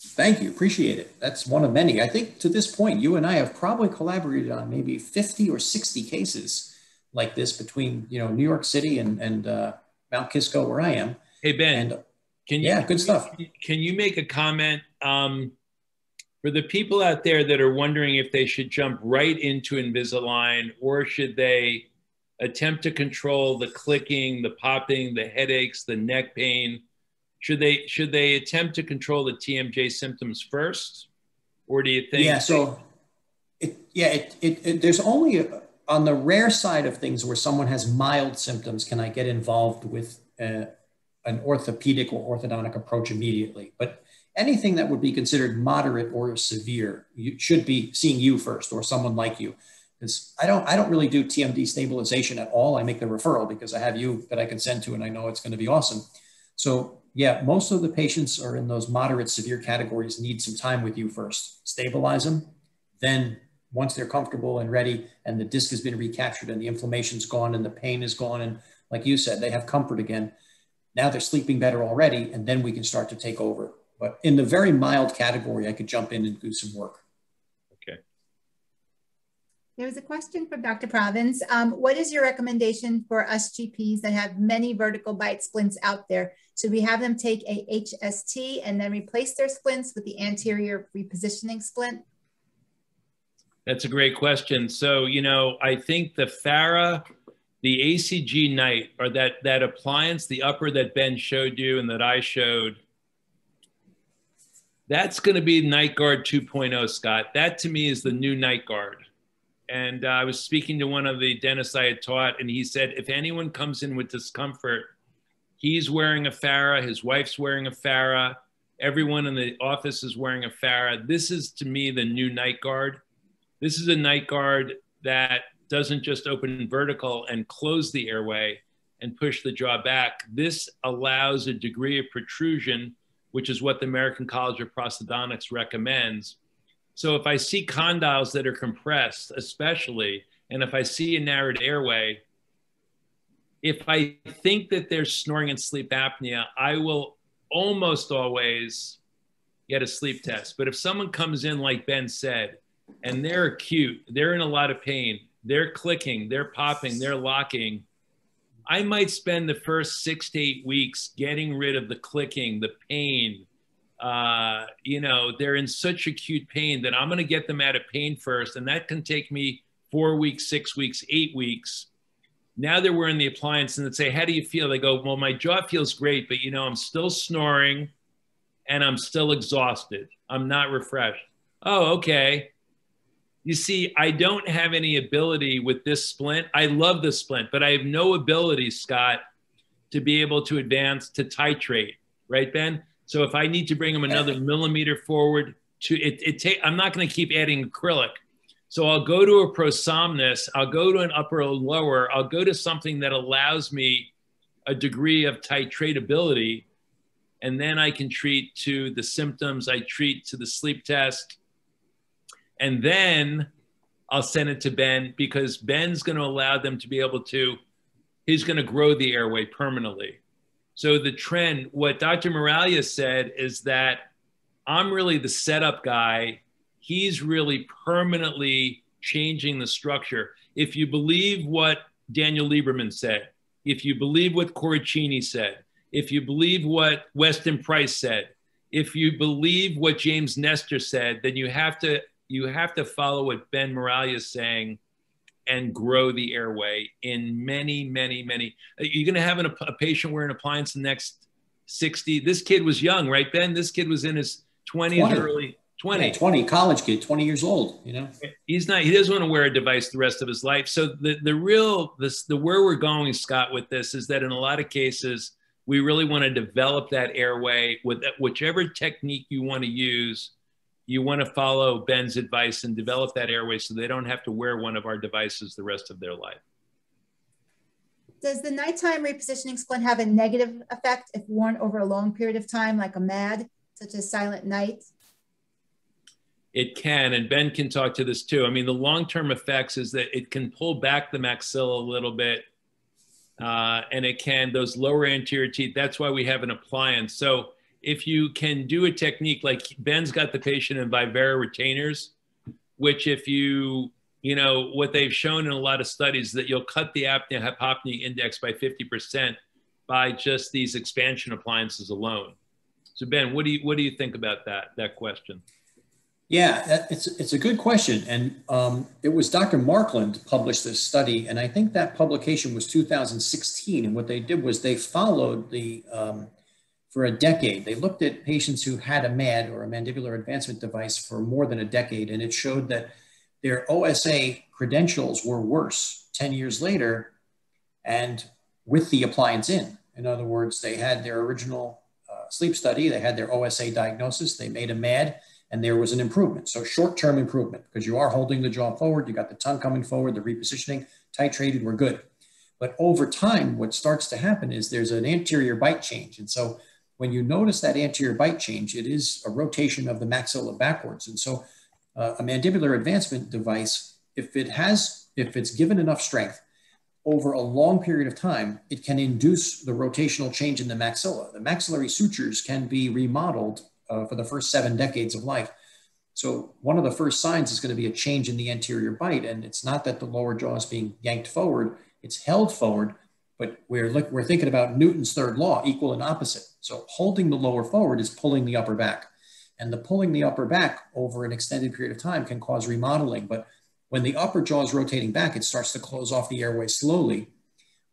Thank you. Appreciate it. That's one of many. I think to this point, you and I have probably collaborated on maybe fifty or sixty cases like this between, you know, New York City and, and uh, Mount Kisco, where I am. Hey, Ben, and, Can you, yeah, good stuff. Can you make a comment um, for the people out there that are wondering if they should jump right into Invisalign, or should they attempt to control the clicking, the popping, the headaches, the neck pain? Should they should they attempt to control the T M J symptoms first, or do you think? Yeah, so it, yeah, it, it, it, there's only a, on the rare side of things where someone has mild symptoms, can I get involved with Uh, an orthopedic or orthodontic approach immediately. But anything that would be considered moderate or severe, you should be seeing you first or someone like you. Because I don't, I don't really do T M D stabilization at all. I make the referral because I have you that I can send to, and I know it's going to be awesome. So yeah, most of the patients are in those moderate, severe categories, need some time with you first. Stabilize them. Then once they're comfortable and ready and the disc has been recaptured and the inflammation's gone and the pain is gone, and like you said, they have comfort again. Now they're sleeping better already, and then we can start to take over. But in the very mild category, I could jump in and do some work. Okay. There was a question from Doctor Provins. Um, what is your recommendation for us G Ps that have many vertical bite splints out there? Should we have them take a H S T and then replace their splints with the anterior repositioning splint? That's a great question. So, you know, I think the Farah, the A C G night, or that, that appliance, the upper that Ben showed you and that I showed, that's going to be Night Guard two point oh, Scott. That to me is the new Night Guard. And uh, I was speaking to one of the dentists I had taught, and he said, if anyone comes in with discomfort, he's wearing a Farah, his wife's wearing a Farah, everyone in the office is wearing a Farah. This is to me the new Night Guard. This is a Night Guard that doesn't just open vertical and close the airway and push the jaw back. This allows a degree of protrusion, which is what the American College of Prosthodontics recommends. So if I see condyles that are compressed, especially, and if I see a narrowed airway, if I think that there's snoring and sleep apnea, I will almost always get a sleep test. But if someone comes in, like Ben said, and they're acute, they're in a lot of pain, they're clicking, they're popping, they're locking, I might spend the first six to eight weeks getting rid of the clicking, the pain. Uh, you know, they're in such acute pain that I'm going to get them out of pain first. And that can take me four weeks, six weeks, eight weeks. Now that we're in the appliance and they say, how do you feel? They go, well, my jaw feels great, but you know, I'm still snoring and I'm still exhausted. I'm not refreshed. Oh, okay. You see, I don't have any ability with this splint. I love this splint, but I have no ability, Scott, to be able to advance, to titrate, right, Ben? So if I need to bring them another millimeter forward, to it, it take, I'm not going to keep adding acrylic. So I'll go to a ProSomnus, I'll go to an upper or lower, I'll go to something that allows me a degree of titratability, and then I can treat to the symptoms, I treat to the sleep test, and then I'll send it to Ben, because Ben's going to allow them to be able to, he's going to grow the airway permanently. So the trend, what Doctor Miraglia said is that I'm really the setup guy. He's really permanently changing the structure. If you believe what Daniel Lieberman said, if you believe what Coricini said, if you believe what Weston Price said, if you believe what James Nestor said, then you have to You have to follow what Ben Miraglia is saying and grow the airway in many, many, many. You're going to have an, a patient wearing an appliance in the next sixty. This kid was young, right, Ben? This kid was in his twenties, early twenties. Yeah, twenty, college kid, twenty years old, you know? He's not, he doesn't want to wear a device the rest of his life. So the, the real, this, the where we're going, Scott, with this is that in a lot of cases, we really want to develop that airway with whichever technique you want to use. You want to follow Ben's advice and develop that airway so they don't have to wear one of our devices the rest of their life. Does the nighttime repositioning splint have a negative effect if worn over a long period of time, like a M A D, such as silent night? It can, and Ben can talk to this too. I mean, the long-term effects is that it can pull back the maxilla a little bit, uh, and it can, those lower anterior teeth, that's why we have an appliance. So if you can do a technique like Ben's got the patient in Vivera retainers, which if you, you know, what they've shown in a lot of studies that you'll cut the apnea-hypopnea index by fifty percent by just these expansion appliances alone. So Ben, what do you, what do you think about that, that question? Yeah, it's, it's a good question. And um, it was Doctor Markland published this study. And I think that publication was two thousand sixteen. And what they did was they followed the, um, for a decade, they looked at patients who had a M A D or a mandibular advancement device for more than a decade. And it showed that their O S A credentials were worse ten years later and with the appliance in. In other words, they had their original uh, sleep study, they had their O S A diagnosis, they made a M A D, and there was an improvement. So short-term improvement, because you are holding the jaw forward, you got the tongue coming forward, the repositioning, titrated, we're good. But over time, what starts to happen is there's an anterior bite change. And so when you notice that anterior bite change, it is a rotation of the maxilla backwards. And so uh, a mandibular advancement device, if it has, if it's given enough strength over a long period of time, it can induce the rotational change in the maxilla. The maxillary sutures can be remodeled Uh, for the first seven decades of life. So one of the first signs is going to be a change in the anterior bite. And it's not that the lower jaw is being yanked forward, it's held forward, but we're, look, we're thinking about Newton's third law, equal and opposite. So holding the lower forward is pulling the upper back. And the pulling the upper back over an extended period of time can cause remodeling. But when the upper jaw is rotating back, it starts to close off the airway slowly,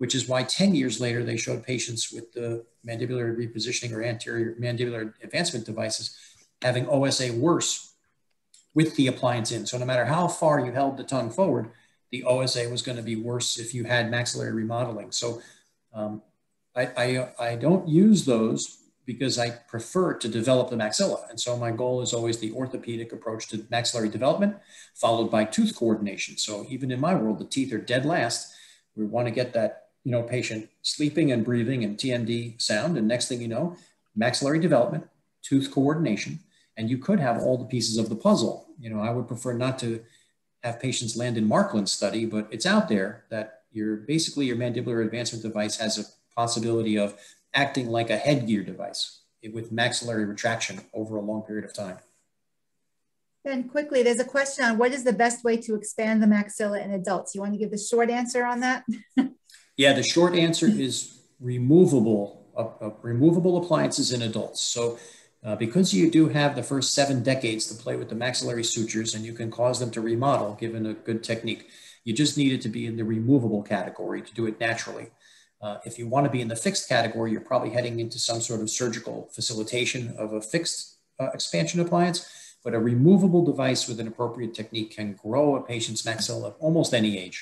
which is why ten years later, they showed patients with the mandibular repositioning or anterior mandibular advancement devices having O S A worse with the appliance in. So no matter how far you held the tongue forward, the O S A was going to be worse if you had maxillary remodeling. So um, I, I, I don't use those because I prefer to develop the maxilla. And so my goal is always the orthopedic approach to maxillary development, followed by tooth coordination. So even in my world, the teeth are dead last. We want to get that, you know, patient sleeping and breathing and T M D sound. And next thing you know, maxillary development, tooth coordination, and you could have all the pieces of the puzzle. You know, I would prefer not to have patients land in Markland's study, but it's out there that your basically your mandibular advancement device has a possibility of acting like a headgear device with maxillary retraction over a long period of time. Ben, quickly, there's a question on what is the best way to expand the maxilla in adults? You want to give the short answer on that? Yeah, the short answer is removable, uh, uh, removable appliances in adults. So uh, because you do have the first seven decades to play with the maxillary sutures and you can cause them to remodel given a good technique, you just need it to be in the removable category to do it naturally. Uh, if you want to be in the fixed category, you're probably heading into some sort of surgical facilitation of a fixed uh, expansion appliance, but a removable device with an appropriate technique can grow a patient's maxilla at almost any age.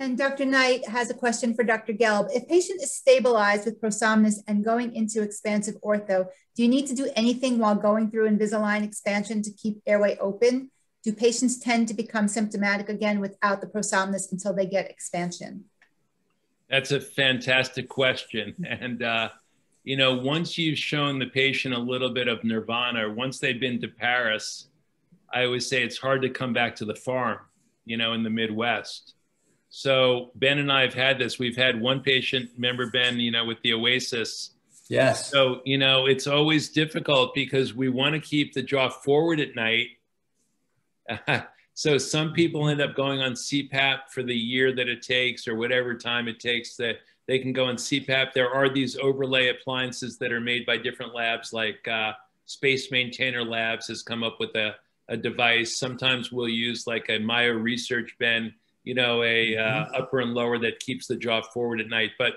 And Doctor Knight has a question for Doctor Gelb. If patient is stabilized with ProSomnus and going into expansive ortho, do you need to do anything while going through Invisalign expansion to keep airway open? Do patients tend to become symptomatic again without the ProSomnus until they get expansion? That's a fantastic question. And, uh, you know, once you've shown the patient a little bit of nirvana, once they've been to Paris, I always say it's hard to come back to the farm, you know, in the Midwest. So Ben and I have had this. We've had one patient, remember Ben, you know, with the Oasis. Yes. So, you know, it's always difficult because we want to keep the jaw forward at night. Uh, so some people end up going on C PAP for the year that it takes or whatever time it takes that they can go on C PAP. There are these overlay appliances that are made by different labs, like uh, Space Maintainer Labs has come up with a, a device. Sometimes we'll use like a Myo Research, Ben, you know, a uh, upper and lower that keeps the jaw forward at night. But,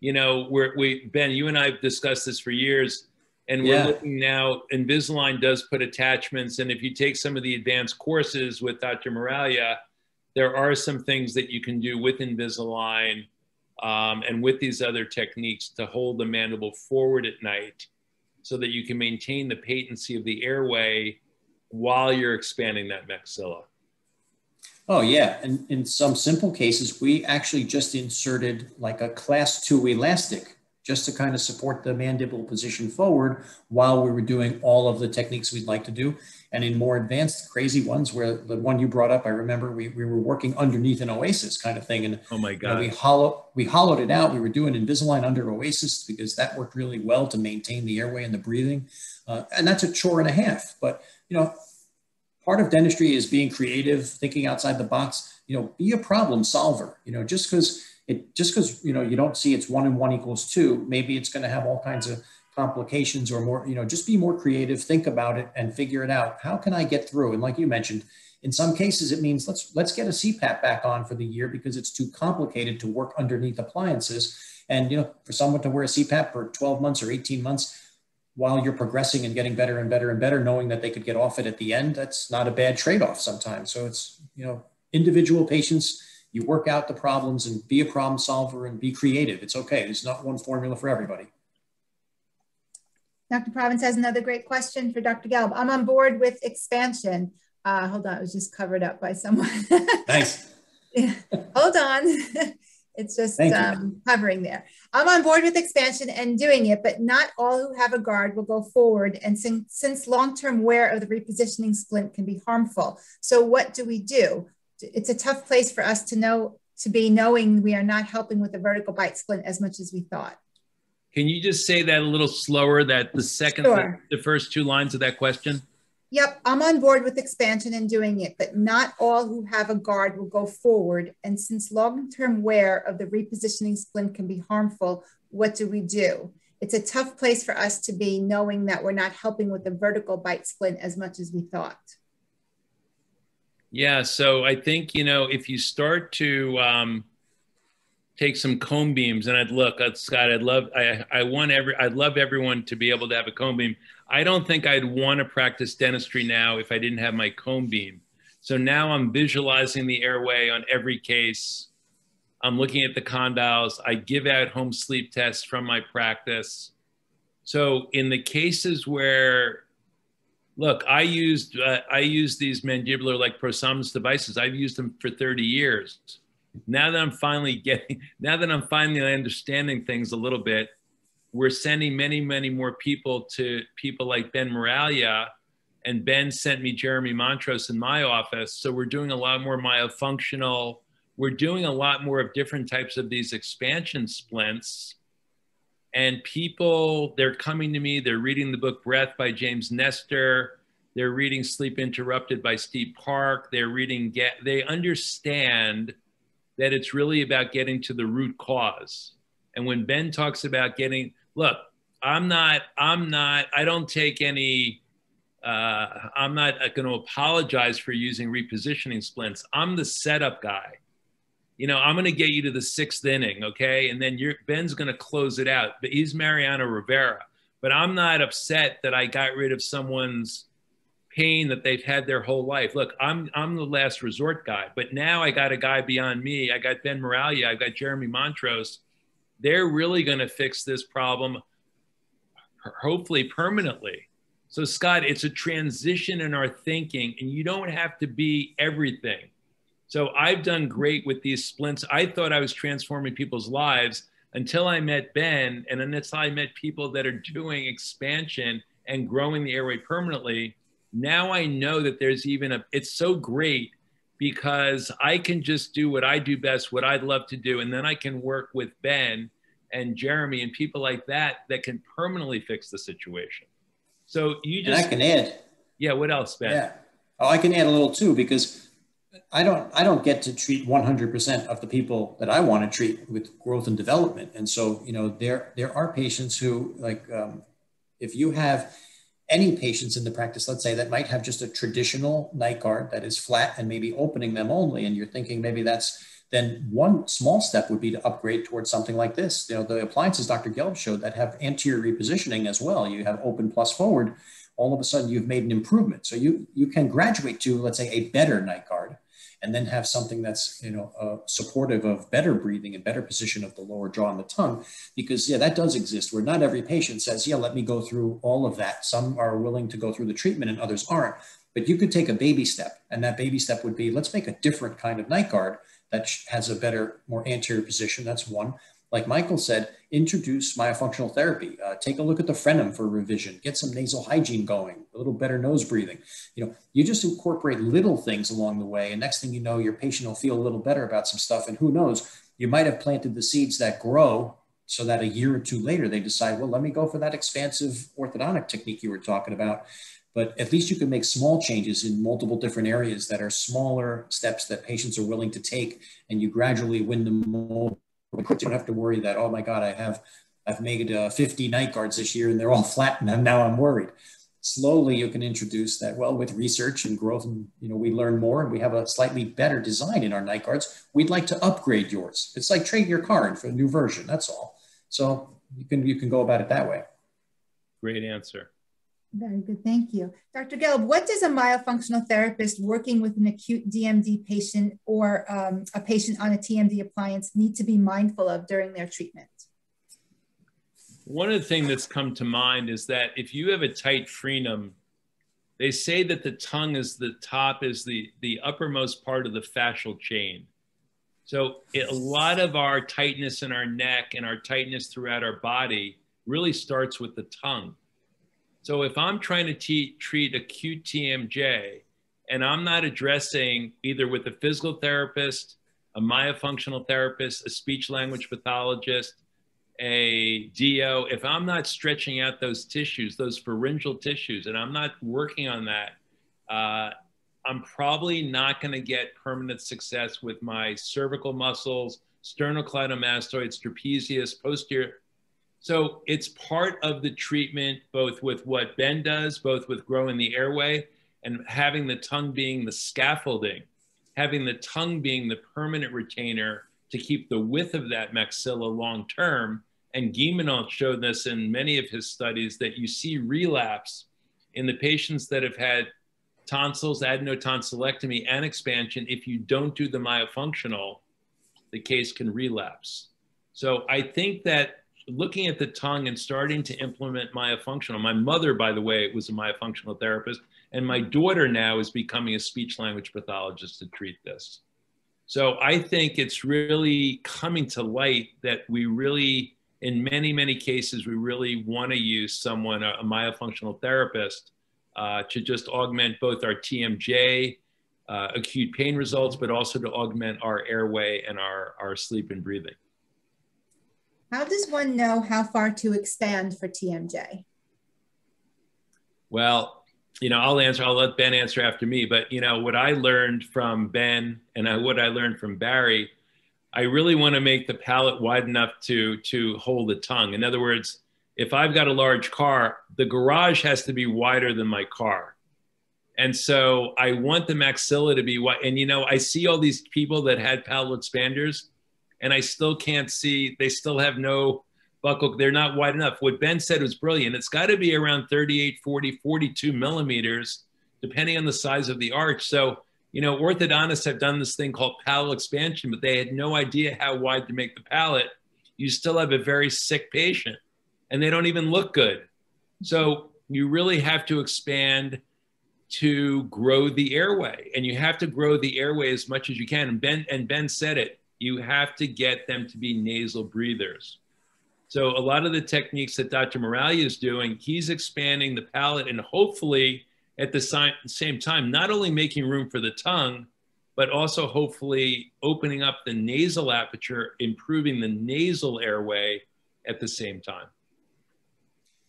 you know, we're, we, Ben, you and I have discussed this for years, and we're yeah. looking now, Invisalign does put attachments. And if you take some of the advanced courses with Doctor Miraglia, there are some things that you can do with Invisalign um, and with these other techniques to hold the mandible forward at night so that you can maintain the patency of the airway while you're expanding that maxilla. Oh yeah, and in some simple cases, we actually just inserted like a class two elastic just to kind of support the mandible position forward while we were doing all of the techniques we'd like to do. And in more advanced crazy ones where the one you brought up, I remember we, we were working underneath an Oasis kind of thing. And oh my God, we, hollow, we hollowed it out. We were doing Invisalign under Oasis because that worked really well to maintain the airway and the breathing. Uh, and that's a chore and a half, but you know, part of dentistry is being creative, thinking outside the box, you know, be a problem solver. You know, just because it just because, you know, you don't see it's one and one equals two, maybe it's going to have all kinds of complications or more, you know, just be more creative, think about it and figure it out. How can I get through? And like you mentioned, in some cases, it means let's, let's get a C PAP back on for the year because it's too complicated to work underneath appliances. And, you know, for someone to wear a C PAP for twelve months or eighteen months, while you're progressing and getting better and better and better, knowing that they could get off it at the end, that's not a bad trade-off sometimes. So it's, you know, individual patients, you work out the problems and be a problem solver and be creative. It's okay. There's not one formula for everybody. Doctor Province has another great question for Doctor Gelb. I'm on board with expansion. Uh, hold on, it was just covered up by someone. Nice. Yeah. Hold on. It's just um, covering there. I'm on board with expansion and doing it, but not all who have a guard will go forward. And since, since long-term wear of the repositioning splint can be harmful. So what do we do? It's a tough place for us to know, to be knowing we are not helping with the vertical bite splint as much as we thought. Can you just say that a little slower, that the second, sure. the, the first two lines of that question? Yep, I'm on board with expansion and doing it, but not all who have a guard will go forward. And since long-term wear of the repositioning splint can be harmful, what do we do? It's a tough place for us to be knowing that we're not helping with the vertical bite splint as much as we thought. Yeah, so I think, you know, if you start to um, take some cone beams, and I'd look, Scott, I'd love, I, I want every, I'd love everyone to be able to have a cone beam. I don't think I'd want to practice dentistry now if I didn't have my cone beam. So now I'm visualizing the airway on every case. I'm looking at the condyles. I give out home sleep tests from my practice. So in the cases where, look, I used, uh, I used these mandibular like ProSomnus devices. I've used them for thirty years. Now that I'm finally getting, now that I'm finally understanding things a little bit, we're sending many, many more people to people like Ben Miraglia, and Ben sent me Jeremy Montrose in my office. So we're doing a lot more myofunctional. We're doing a lot more of different types of these expansion splints. And people, they're coming to me, they're reading the book Breath by James Nestor. They're reading Sleep Interrupted by Steve Park. They're reading, get, they understand that it's really about getting to the root cause. And when Ben talks about getting, look, I'm not, I'm not, I don't take any, uh, I'm not going to apologize for using repositioning splints. I'm the setup guy. You know, I'm going to get you to the sixth inning, okay? And then you're, Ben's going to close it out. But he's Mariano Rivera. But I'm not upset that I got rid of someone's pain that they've had their whole life. Look, I'm, I'm the last resort guy. But now I got a guy beyond me. I got Ben Miraglia. I've got Jeremy Montrose. They're really going to fix this problem, hopefully permanently. So Scott, it's a transition in our thinking, and you don't have to be everything. So I've done great with these splints. I thought I was transforming people's lives until I met Ben, and until I met people that are doing expansion and growing the airway permanently. Now I know that there's even a, it's so great because I can just do what I do best, what I'd love to do, and then I can work with Ben and Jeremy and people like that that can permanently fix the situation. So you just- and I can add. Yeah, what else, Ben? Yeah, oh, I can add a little too, because I don't, I don't get to treat one hundred percent of the people that I want to treat with growth and development. And so, you know, there, there are patients who, like, um, if you have any patients in the practice, let's say, that might have just a traditional night guard that is flat and maybe opening them only, and you're thinking maybe that's, then one small step would be to upgrade towards something like this. You know, the appliances Doctor Gelb showed that have anterior repositioning as well. You have open plus forward, all of a sudden you've made an improvement. So you, you can graduate to, let's say, a better night guard, and then have something that's, you know, uh, supportive of better breathing and better position of the lower jaw and the tongue, because, yeah, that does exist where not every patient says, yeah, let me go through all of that. Some are willing to go through the treatment and others aren't, but you could take a baby step, and that baby step would be, let's make a different kind of night guard that has a better, more anterior position. That's one. Like Michael said, introduce myofunctional therapy. Uh, take a look at the frenum for revision. Get some nasal hygiene going, a little better nose breathing. You know, you just incorporate little things along the way, and next thing you know, your patient will feel a little better about some stuff, and who knows, you might have planted the seeds that grow so that a year or two later, they decide, well, let me go for that expansive orthodontic technique you were talking about. But at least you can make small changes in multiple different areas that are smaller steps that patients are willing to take, and you gradually win them over You don't have to worry that, oh my God, I have, I've made uh, fifty night guards this year and they're all flat and now I'm worried. Slowly you can introduce that, well, with research and growth, and you know, we learn more and we have a slightly better design in our night guards. We'd like to upgrade yours. It's like trading your car in for a new version, that's all. So you can, you can go about it that way. Great answer. Very good, thank you. Doctor Gelb, what does a myofunctional therapist working with an acute D M D patient or um, a patient on a T M D appliance need to be mindful of during their treatment? One of the things that's come to mind is that if you have a tight frenum, they say that the tongue is the top, is the, the uppermost part of the fascial chain. So it, a lot of our tightness in our neck and our tightness throughout our body really starts with the tongue. So if I'm trying to treat acute T M J and I'm not addressing either with a physical therapist, a myofunctional therapist, a speech language pathologist, a D O, if I'm not stretching out those tissues, those pharyngeal tissues, and I'm not working on that, uh, I'm probably not going to get permanent success with my cervical muscles, sternocleidomastoids, trapezius, posterior. So it's part of the treatment, both with what Ben does, both with growing the airway and having the tongue being the scaffolding, having the tongue being the permanent retainer to keep the width of that maxilla long-term. And Guilleminot showed this in many of his studies that you see relapse in the patients that have had tonsils, adenotonsillectomy, and expansion. If you don't do the myofunctional, the case can relapse. So I think that looking at the tongue and starting to implement myofunctional. My mother, by the way, was a myofunctional therapist, and my daughter now is becoming a speech language pathologist to treat this. So I think it's really coming to light that we really, in many, many cases, we really want to use someone, a, a myofunctional therapist, uh, to just augment both our T M J, uh, acute pain results, but also to augment our airway and our, our sleep and breathing. How does one know how far to expand for T M J? Well, you know, I'll answer, I'll let Ben answer after me, but you know, what I learned from Ben and I, what I learned from Barry, I really want to make the palate wide enough to, to hold the tongue. In other words, if I've got a large car, the garage has to be wider than my car. And so I want the maxilla to be wide. And you know, I see all these people that had palate expanders, and I still can't see, they still have no buckle, they're not wide enough. What Ben said was brilliant. It's got to be around thirty-eight, forty, forty-two millimeters, depending on the size of the arch. So, you know, orthodontists have done this thing called palate expansion, but they had no idea how wide to make the palate. You still have a very sick patient, and they don't even look good. So you really have to expand to grow the airway, and you have to grow the airway as much as you can. And Ben, and Ben said it. You have to get them to be nasal breathers. So a lot of the techniques that Doctor Miraglia is doing, he's expanding the palate and hopefully at the same time, not only making room for the tongue, but also hopefully opening up the nasal aperture, improving the nasal airway at the same time.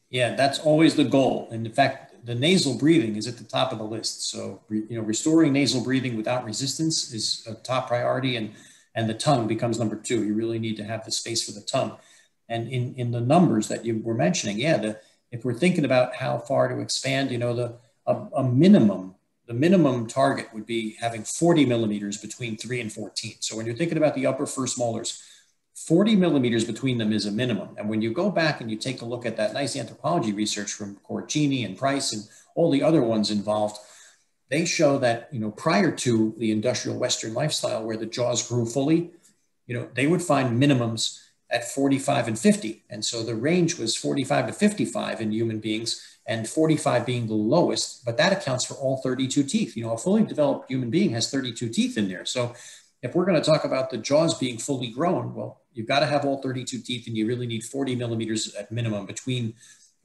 Yeah, that's always the goal. And in fact, the nasal breathing is at the top of the list. So, you know, restoring nasal breathing without resistance is a top priority. And And the tongue becomes number two. You really need to have the space for the tongue. And in, in the numbers that you were mentioning, yeah, the, if we're thinking about how far to expand, you know, the a, a minimum, the minimum target would be having forty millimeters between three and fourteen. So when you're thinking about the upper first molars, forty millimeters between them is a minimum. And when you go back and you take a look at that nice anthropology research from Corcini and Price and all the other ones involved, they show that, you know, prior to the industrial Western lifestyle where the jaws grew fully, you know, they would find minimums at forty-five and fifty. And so the range was forty-five to fifty-five in human beings and forty-five being the lowest, but that accounts for all thirty-two teeth. You know, a fully developed human being has thirty-two teeth in there. So if we're going to talk about the jaws being fully grown, well, you've got to have all thirty-two teeth and you really need forty millimeters at minimum between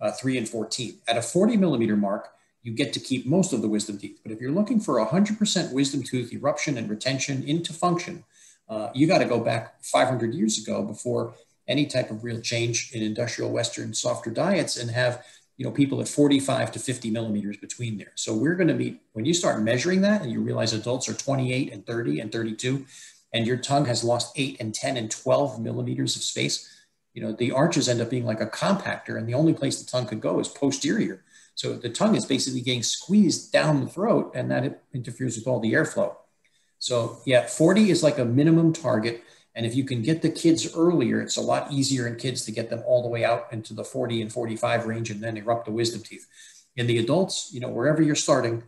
uh, three and fourteen. At a forty millimeter mark, you get to keep most of the wisdom teeth. But if you're looking for one hundred percent wisdom tooth eruption and retention into function, uh, you got to go back five hundred years ago before any type of real change in industrial Western softer diets and have, you know, people at forty-five to fifty millimeters between there. So we're going to be, when you start measuring that and you realize adults are twenty-eight and thirty and thirty-two, and your tongue has lost eight and ten and twelve millimeters of space, you know, the arches end up being like a compactor, and the only place the tongue could go is posterior. So the tongue is basically getting squeezed down the throat, and that interferes with all the airflow. So yeah, forty is like a minimum target. And if you can get the kids earlier, it's a lot easier in kids to get them all the way out into the forty and forty-five range and then erupt the wisdom teeth. In the adults, you know, wherever you're starting,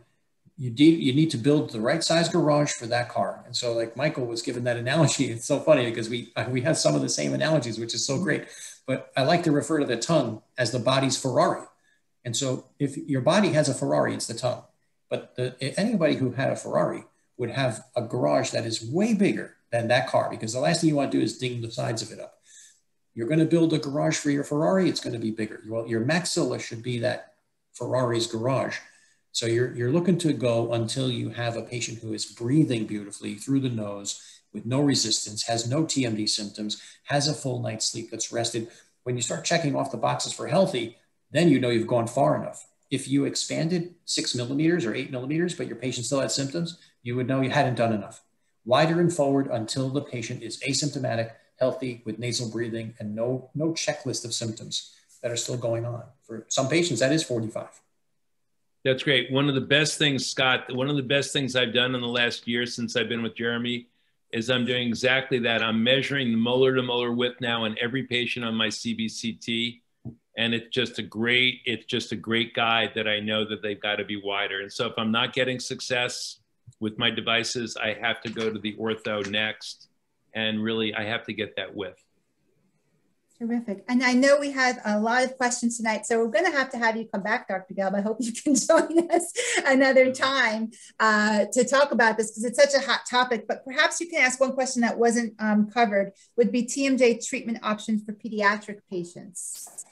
you, de- you need to build the right size garage for that car. And so like Michael was given that analogy. It's so funny because we, we have some of the same analogies, which is so great. But I like to refer to the tongue as the body's Ferrari. And so if your body has a Ferrari, it's the tongue. But the, anybody who had a Ferrari would have a garage that is way bigger than that car, because the last thing you want to do is ding the sides of it up. You're going to build a garage for your Ferrari, it's going to be bigger. Well, your maxilla should be that Ferrari's garage. So you're, you're looking to go until you have a patient who is breathing beautifully through the nose with no resistance, has no T M D symptoms, has a full night's sleep that's rested. When you start checking off the boxes for healthy, then you know you've gone far enough. If you expanded six millimeters or eight millimeters, but your patient still had symptoms, you would know you hadn't done enough. Wider and forward until the patient is asymptomatic, healthy, with nasal breathing, and no, no checklist of symptoms that are still going on. For some patients, that is forty-five. That's great. One of the best things, Scott, one of the best things I've done in the last year since I've been with Jeremy is I'm doing exactly that. I'm measuring the molar to molar width now in every patient on my C B C T. And it's just a great, it's just a great guide that I know that they've got to be wider. And so if I'm not getting success with my devices, I have to go to the ortho next, and really I have to get that width. Terrific. And I know we had a lot of questions tonight, so we're going to have to have you come back, Doctor Gelb. I hope you can join us another time uh, to talk about this, because it's such a hot topic. But perhaps you can ask one question that wasn't um, covered, would be T M J treatment options for pediatric patients.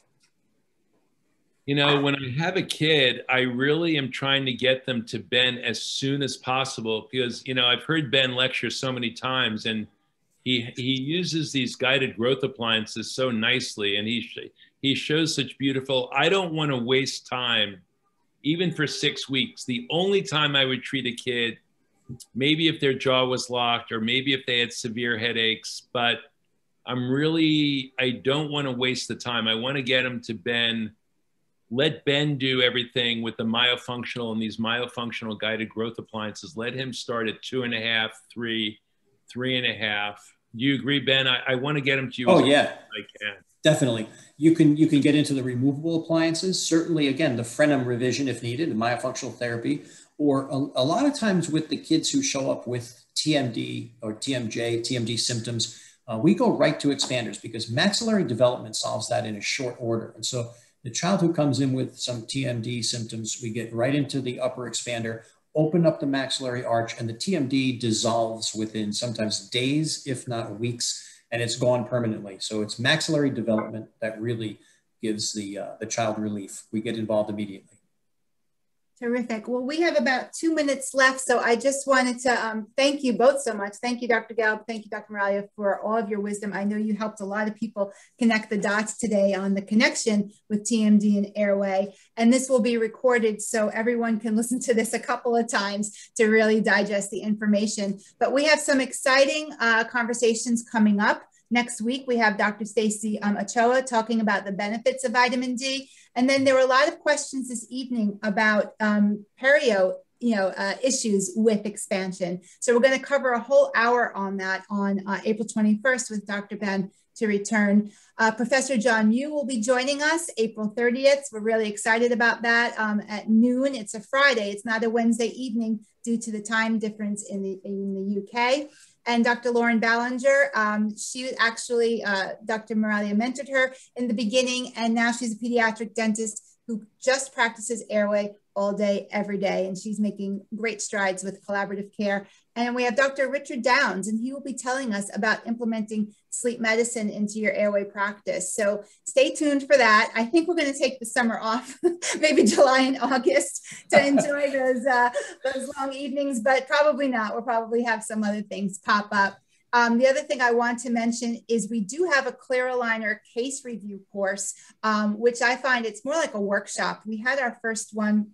You know, when I have a kid, I really am trying to get them to Ben as soon as possible, because, you know, I've heard Ben lecture so many times, and he he uses these guided growth appliances so nicely, and he, he shows such beautiful, I don't want to waste time, even for six weeks. The only time I would treat a kid, maybe if their jaw was locked or maybe if they had severe headaches, but I'm really, I don't want to waste the time. I want to get them to Ben. Let Ben do everything with the myofunctional and these myofunctional guided growth appliances. Let him start at two and a half, three, three and a half. Do you agree, Ben? I, I want to get him to you. Oh, as yeah, as I can. Definitely. You can, you can get into the removable appliances. Certainly, again, the frenum revision if needed, the myofunctional therapy, or a, a lot of times with the kids who show up with T M D or T M J, T M D symptoms, uh, we go right to expanders, because maxillary development solves that in a short order. And so the child who comes in with some T M D symptoms, we get right into the upper expander, open up the maxillary arch, and the T M D dissolves within sometimes days, if not weeks, and it's gone permanently. So it's maxillary development that really gives the, uh, the child relief. We get involved immediately. Terrific. Well, we have about two minutes left, so I just wanted to um, thank you both so much. Thank you, Doctor Gelb. Thank you, Doctor Miraglia, for all of your wisdom. I know you helped a lot of people connect the dots today on the connection with T M D and airway, and this will be recorded so everyone can listen to this a couple of times to really digest the information. But we have some exciting uh, conversations coming up. Next week, we have Doctor Stacy um, Ochoa talking about the benefits of vitamin D. And then there were a lot of questions this evening about um, perio, you know, uh, issues with expansion. So we're going to cover a whole hour on that on uh, April twenty-first with Doctor Ben to return. Uh, Professor John Mew will be joining us April thirtieth. We're really excited about that um, at noon. It's a Friday. It's not a Wednesday evening due to the time difference in the, in the U K. And Doctor Lauren Ballinger, um, she actually, uh, Doctor Miraglia mentored her in the beginning, and now she's a pediatric dentist who just practices airway all day, every day, and she's making great strides with collaborative care. And we have Doctor Richard Downs, and he will be telling us about implementing sleep medicine into your airway practice. So stay tuned for that. I think we're going to take the summer off, maybe July and August, to enjoy those, uh, those long evenings, but probably not. We'll probably have some other things pop up. Um, the other thing I want to mention is we do have a clear aligner case review course, um, which I find it's more like a workshop. We had our first one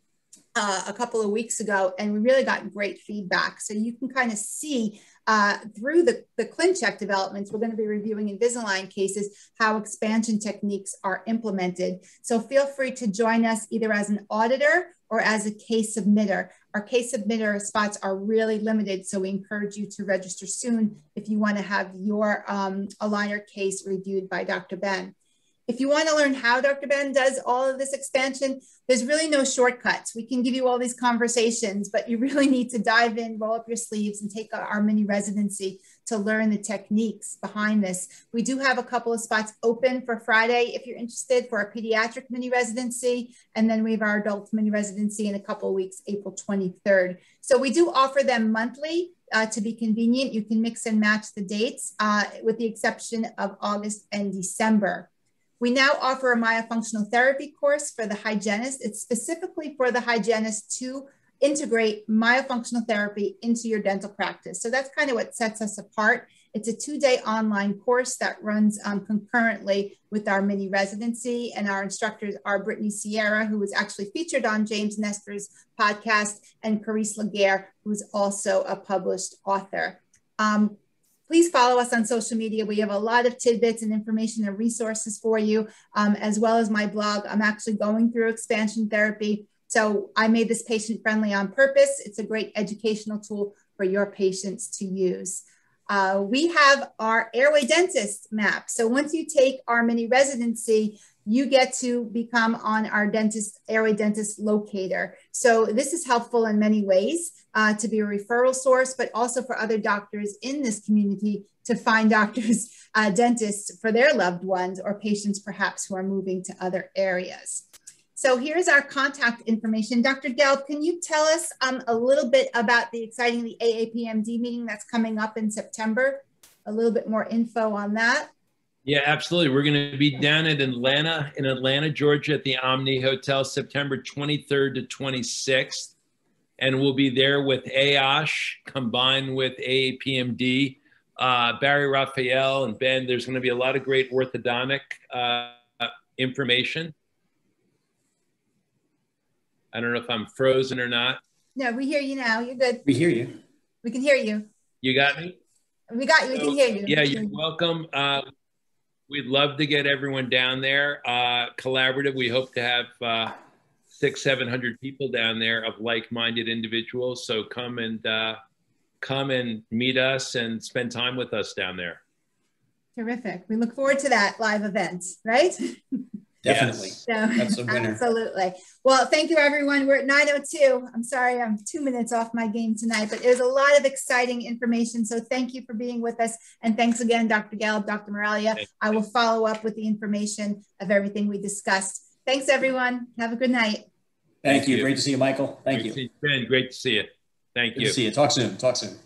Uh, a couple of weeks ago, and we really got great feedback. So you can kind of see Uh, through the, the ClinCheck developments, we're going to be reviewing Invisalign cases, how expansion techniques are implemented. So feel free to join us either as an auditor or as a case submitter. Our case submitter spots are really limited, so we encourage you to register soon if you want to have your um, aligner case reviewed by Doctor Ben. If you want to learn how Doctor Ben does all of this expansion, there's really no shortcuts. We can give you all these conversations, but you really need to dive in, roll up your sleeves, and take our mini residency to learn the techniques behind this. We do have a couple of spots open for Friday if you're interested for our pediatric mini residency, and then we have our adult mini residency in a couple of weeks, April twenty-third. So we do offer them monthly. Uh, to be convenient, you can mix and match the dates uh, with the exception of August and December. We now offer a myofunctional therapy course for the hygienist. It's specifically for the hygienist to integrate myofunctional therapy into your dental practice. So that's kind of what sets us apart. It's a two-day online course that runs um, concurrently with our mini residency, and our instructors are Brittany Sierra, who was actually featured on James Nestor's podcast, and Carice Laguerre, who's also a published author. Um, Please follow us on social media. We have a lot of tidbits and information and resources for you, um, as well as my blog. I'm actually going through expansion therapy, so I made this patient-friendly on purpose. It's a great educational tool for your patients to use. Uh, we have our Airway Dentist map. So once you take our mini residency, you get to become on our dentist, airway dentist locator. So this is helpful in many ways uh, to be a referral source, but also for other doctors in this community to find doctors, uh, dentists for their loved ones or patients perhaps who are moving to other areas. So here's our contact information. Doctor Gelb, can you tell us um, a little bit about the exciting the A A P M D meeting that's coming up in September? A little bit more info on that. Yeah, absolutely. We're going to be down at Atlanta, in Atlanta, Georgia, at the Omni Hotel, September twenty-third to twenty-sixth. And we'll be there with A O S H combined with A A P M D, uh, Barry Raphael and Ben. There's going to be a lot of great orthodontic uh, information. I don't know if I'm frozen or not. No, we hear you now. You're good. We hear you. We can hear you. You got me? We got you. We can hear you. Yeah, you're welcome. Uh, we'd love to get everyone down there. Uh, collaborative. We hope to have uh, six, seven hundred people down there of like-minded individuals. So come and uh, come and meet us and spend time with us down there. Terrific. We look forward to that live event, right? Definitely. Yes. So, that's a winner. Absolutely. Well, thank you, everyone. We're at nine oh two. I'm sorry, I'm two minutes off my game tonight, but there's a lot of exciting information. So thank you for being with us. And thanks again, Doctor Gelb, Doctor Miraglia. I will follow up with the information of everything we discussed. Thanks, everyone. Have a good night. Thank, thank you. you. Great to see you, Michael. Thank Great you. To see you, Ben. Great to see you. Thank Good you. To see you. Talk soon. Talk soon.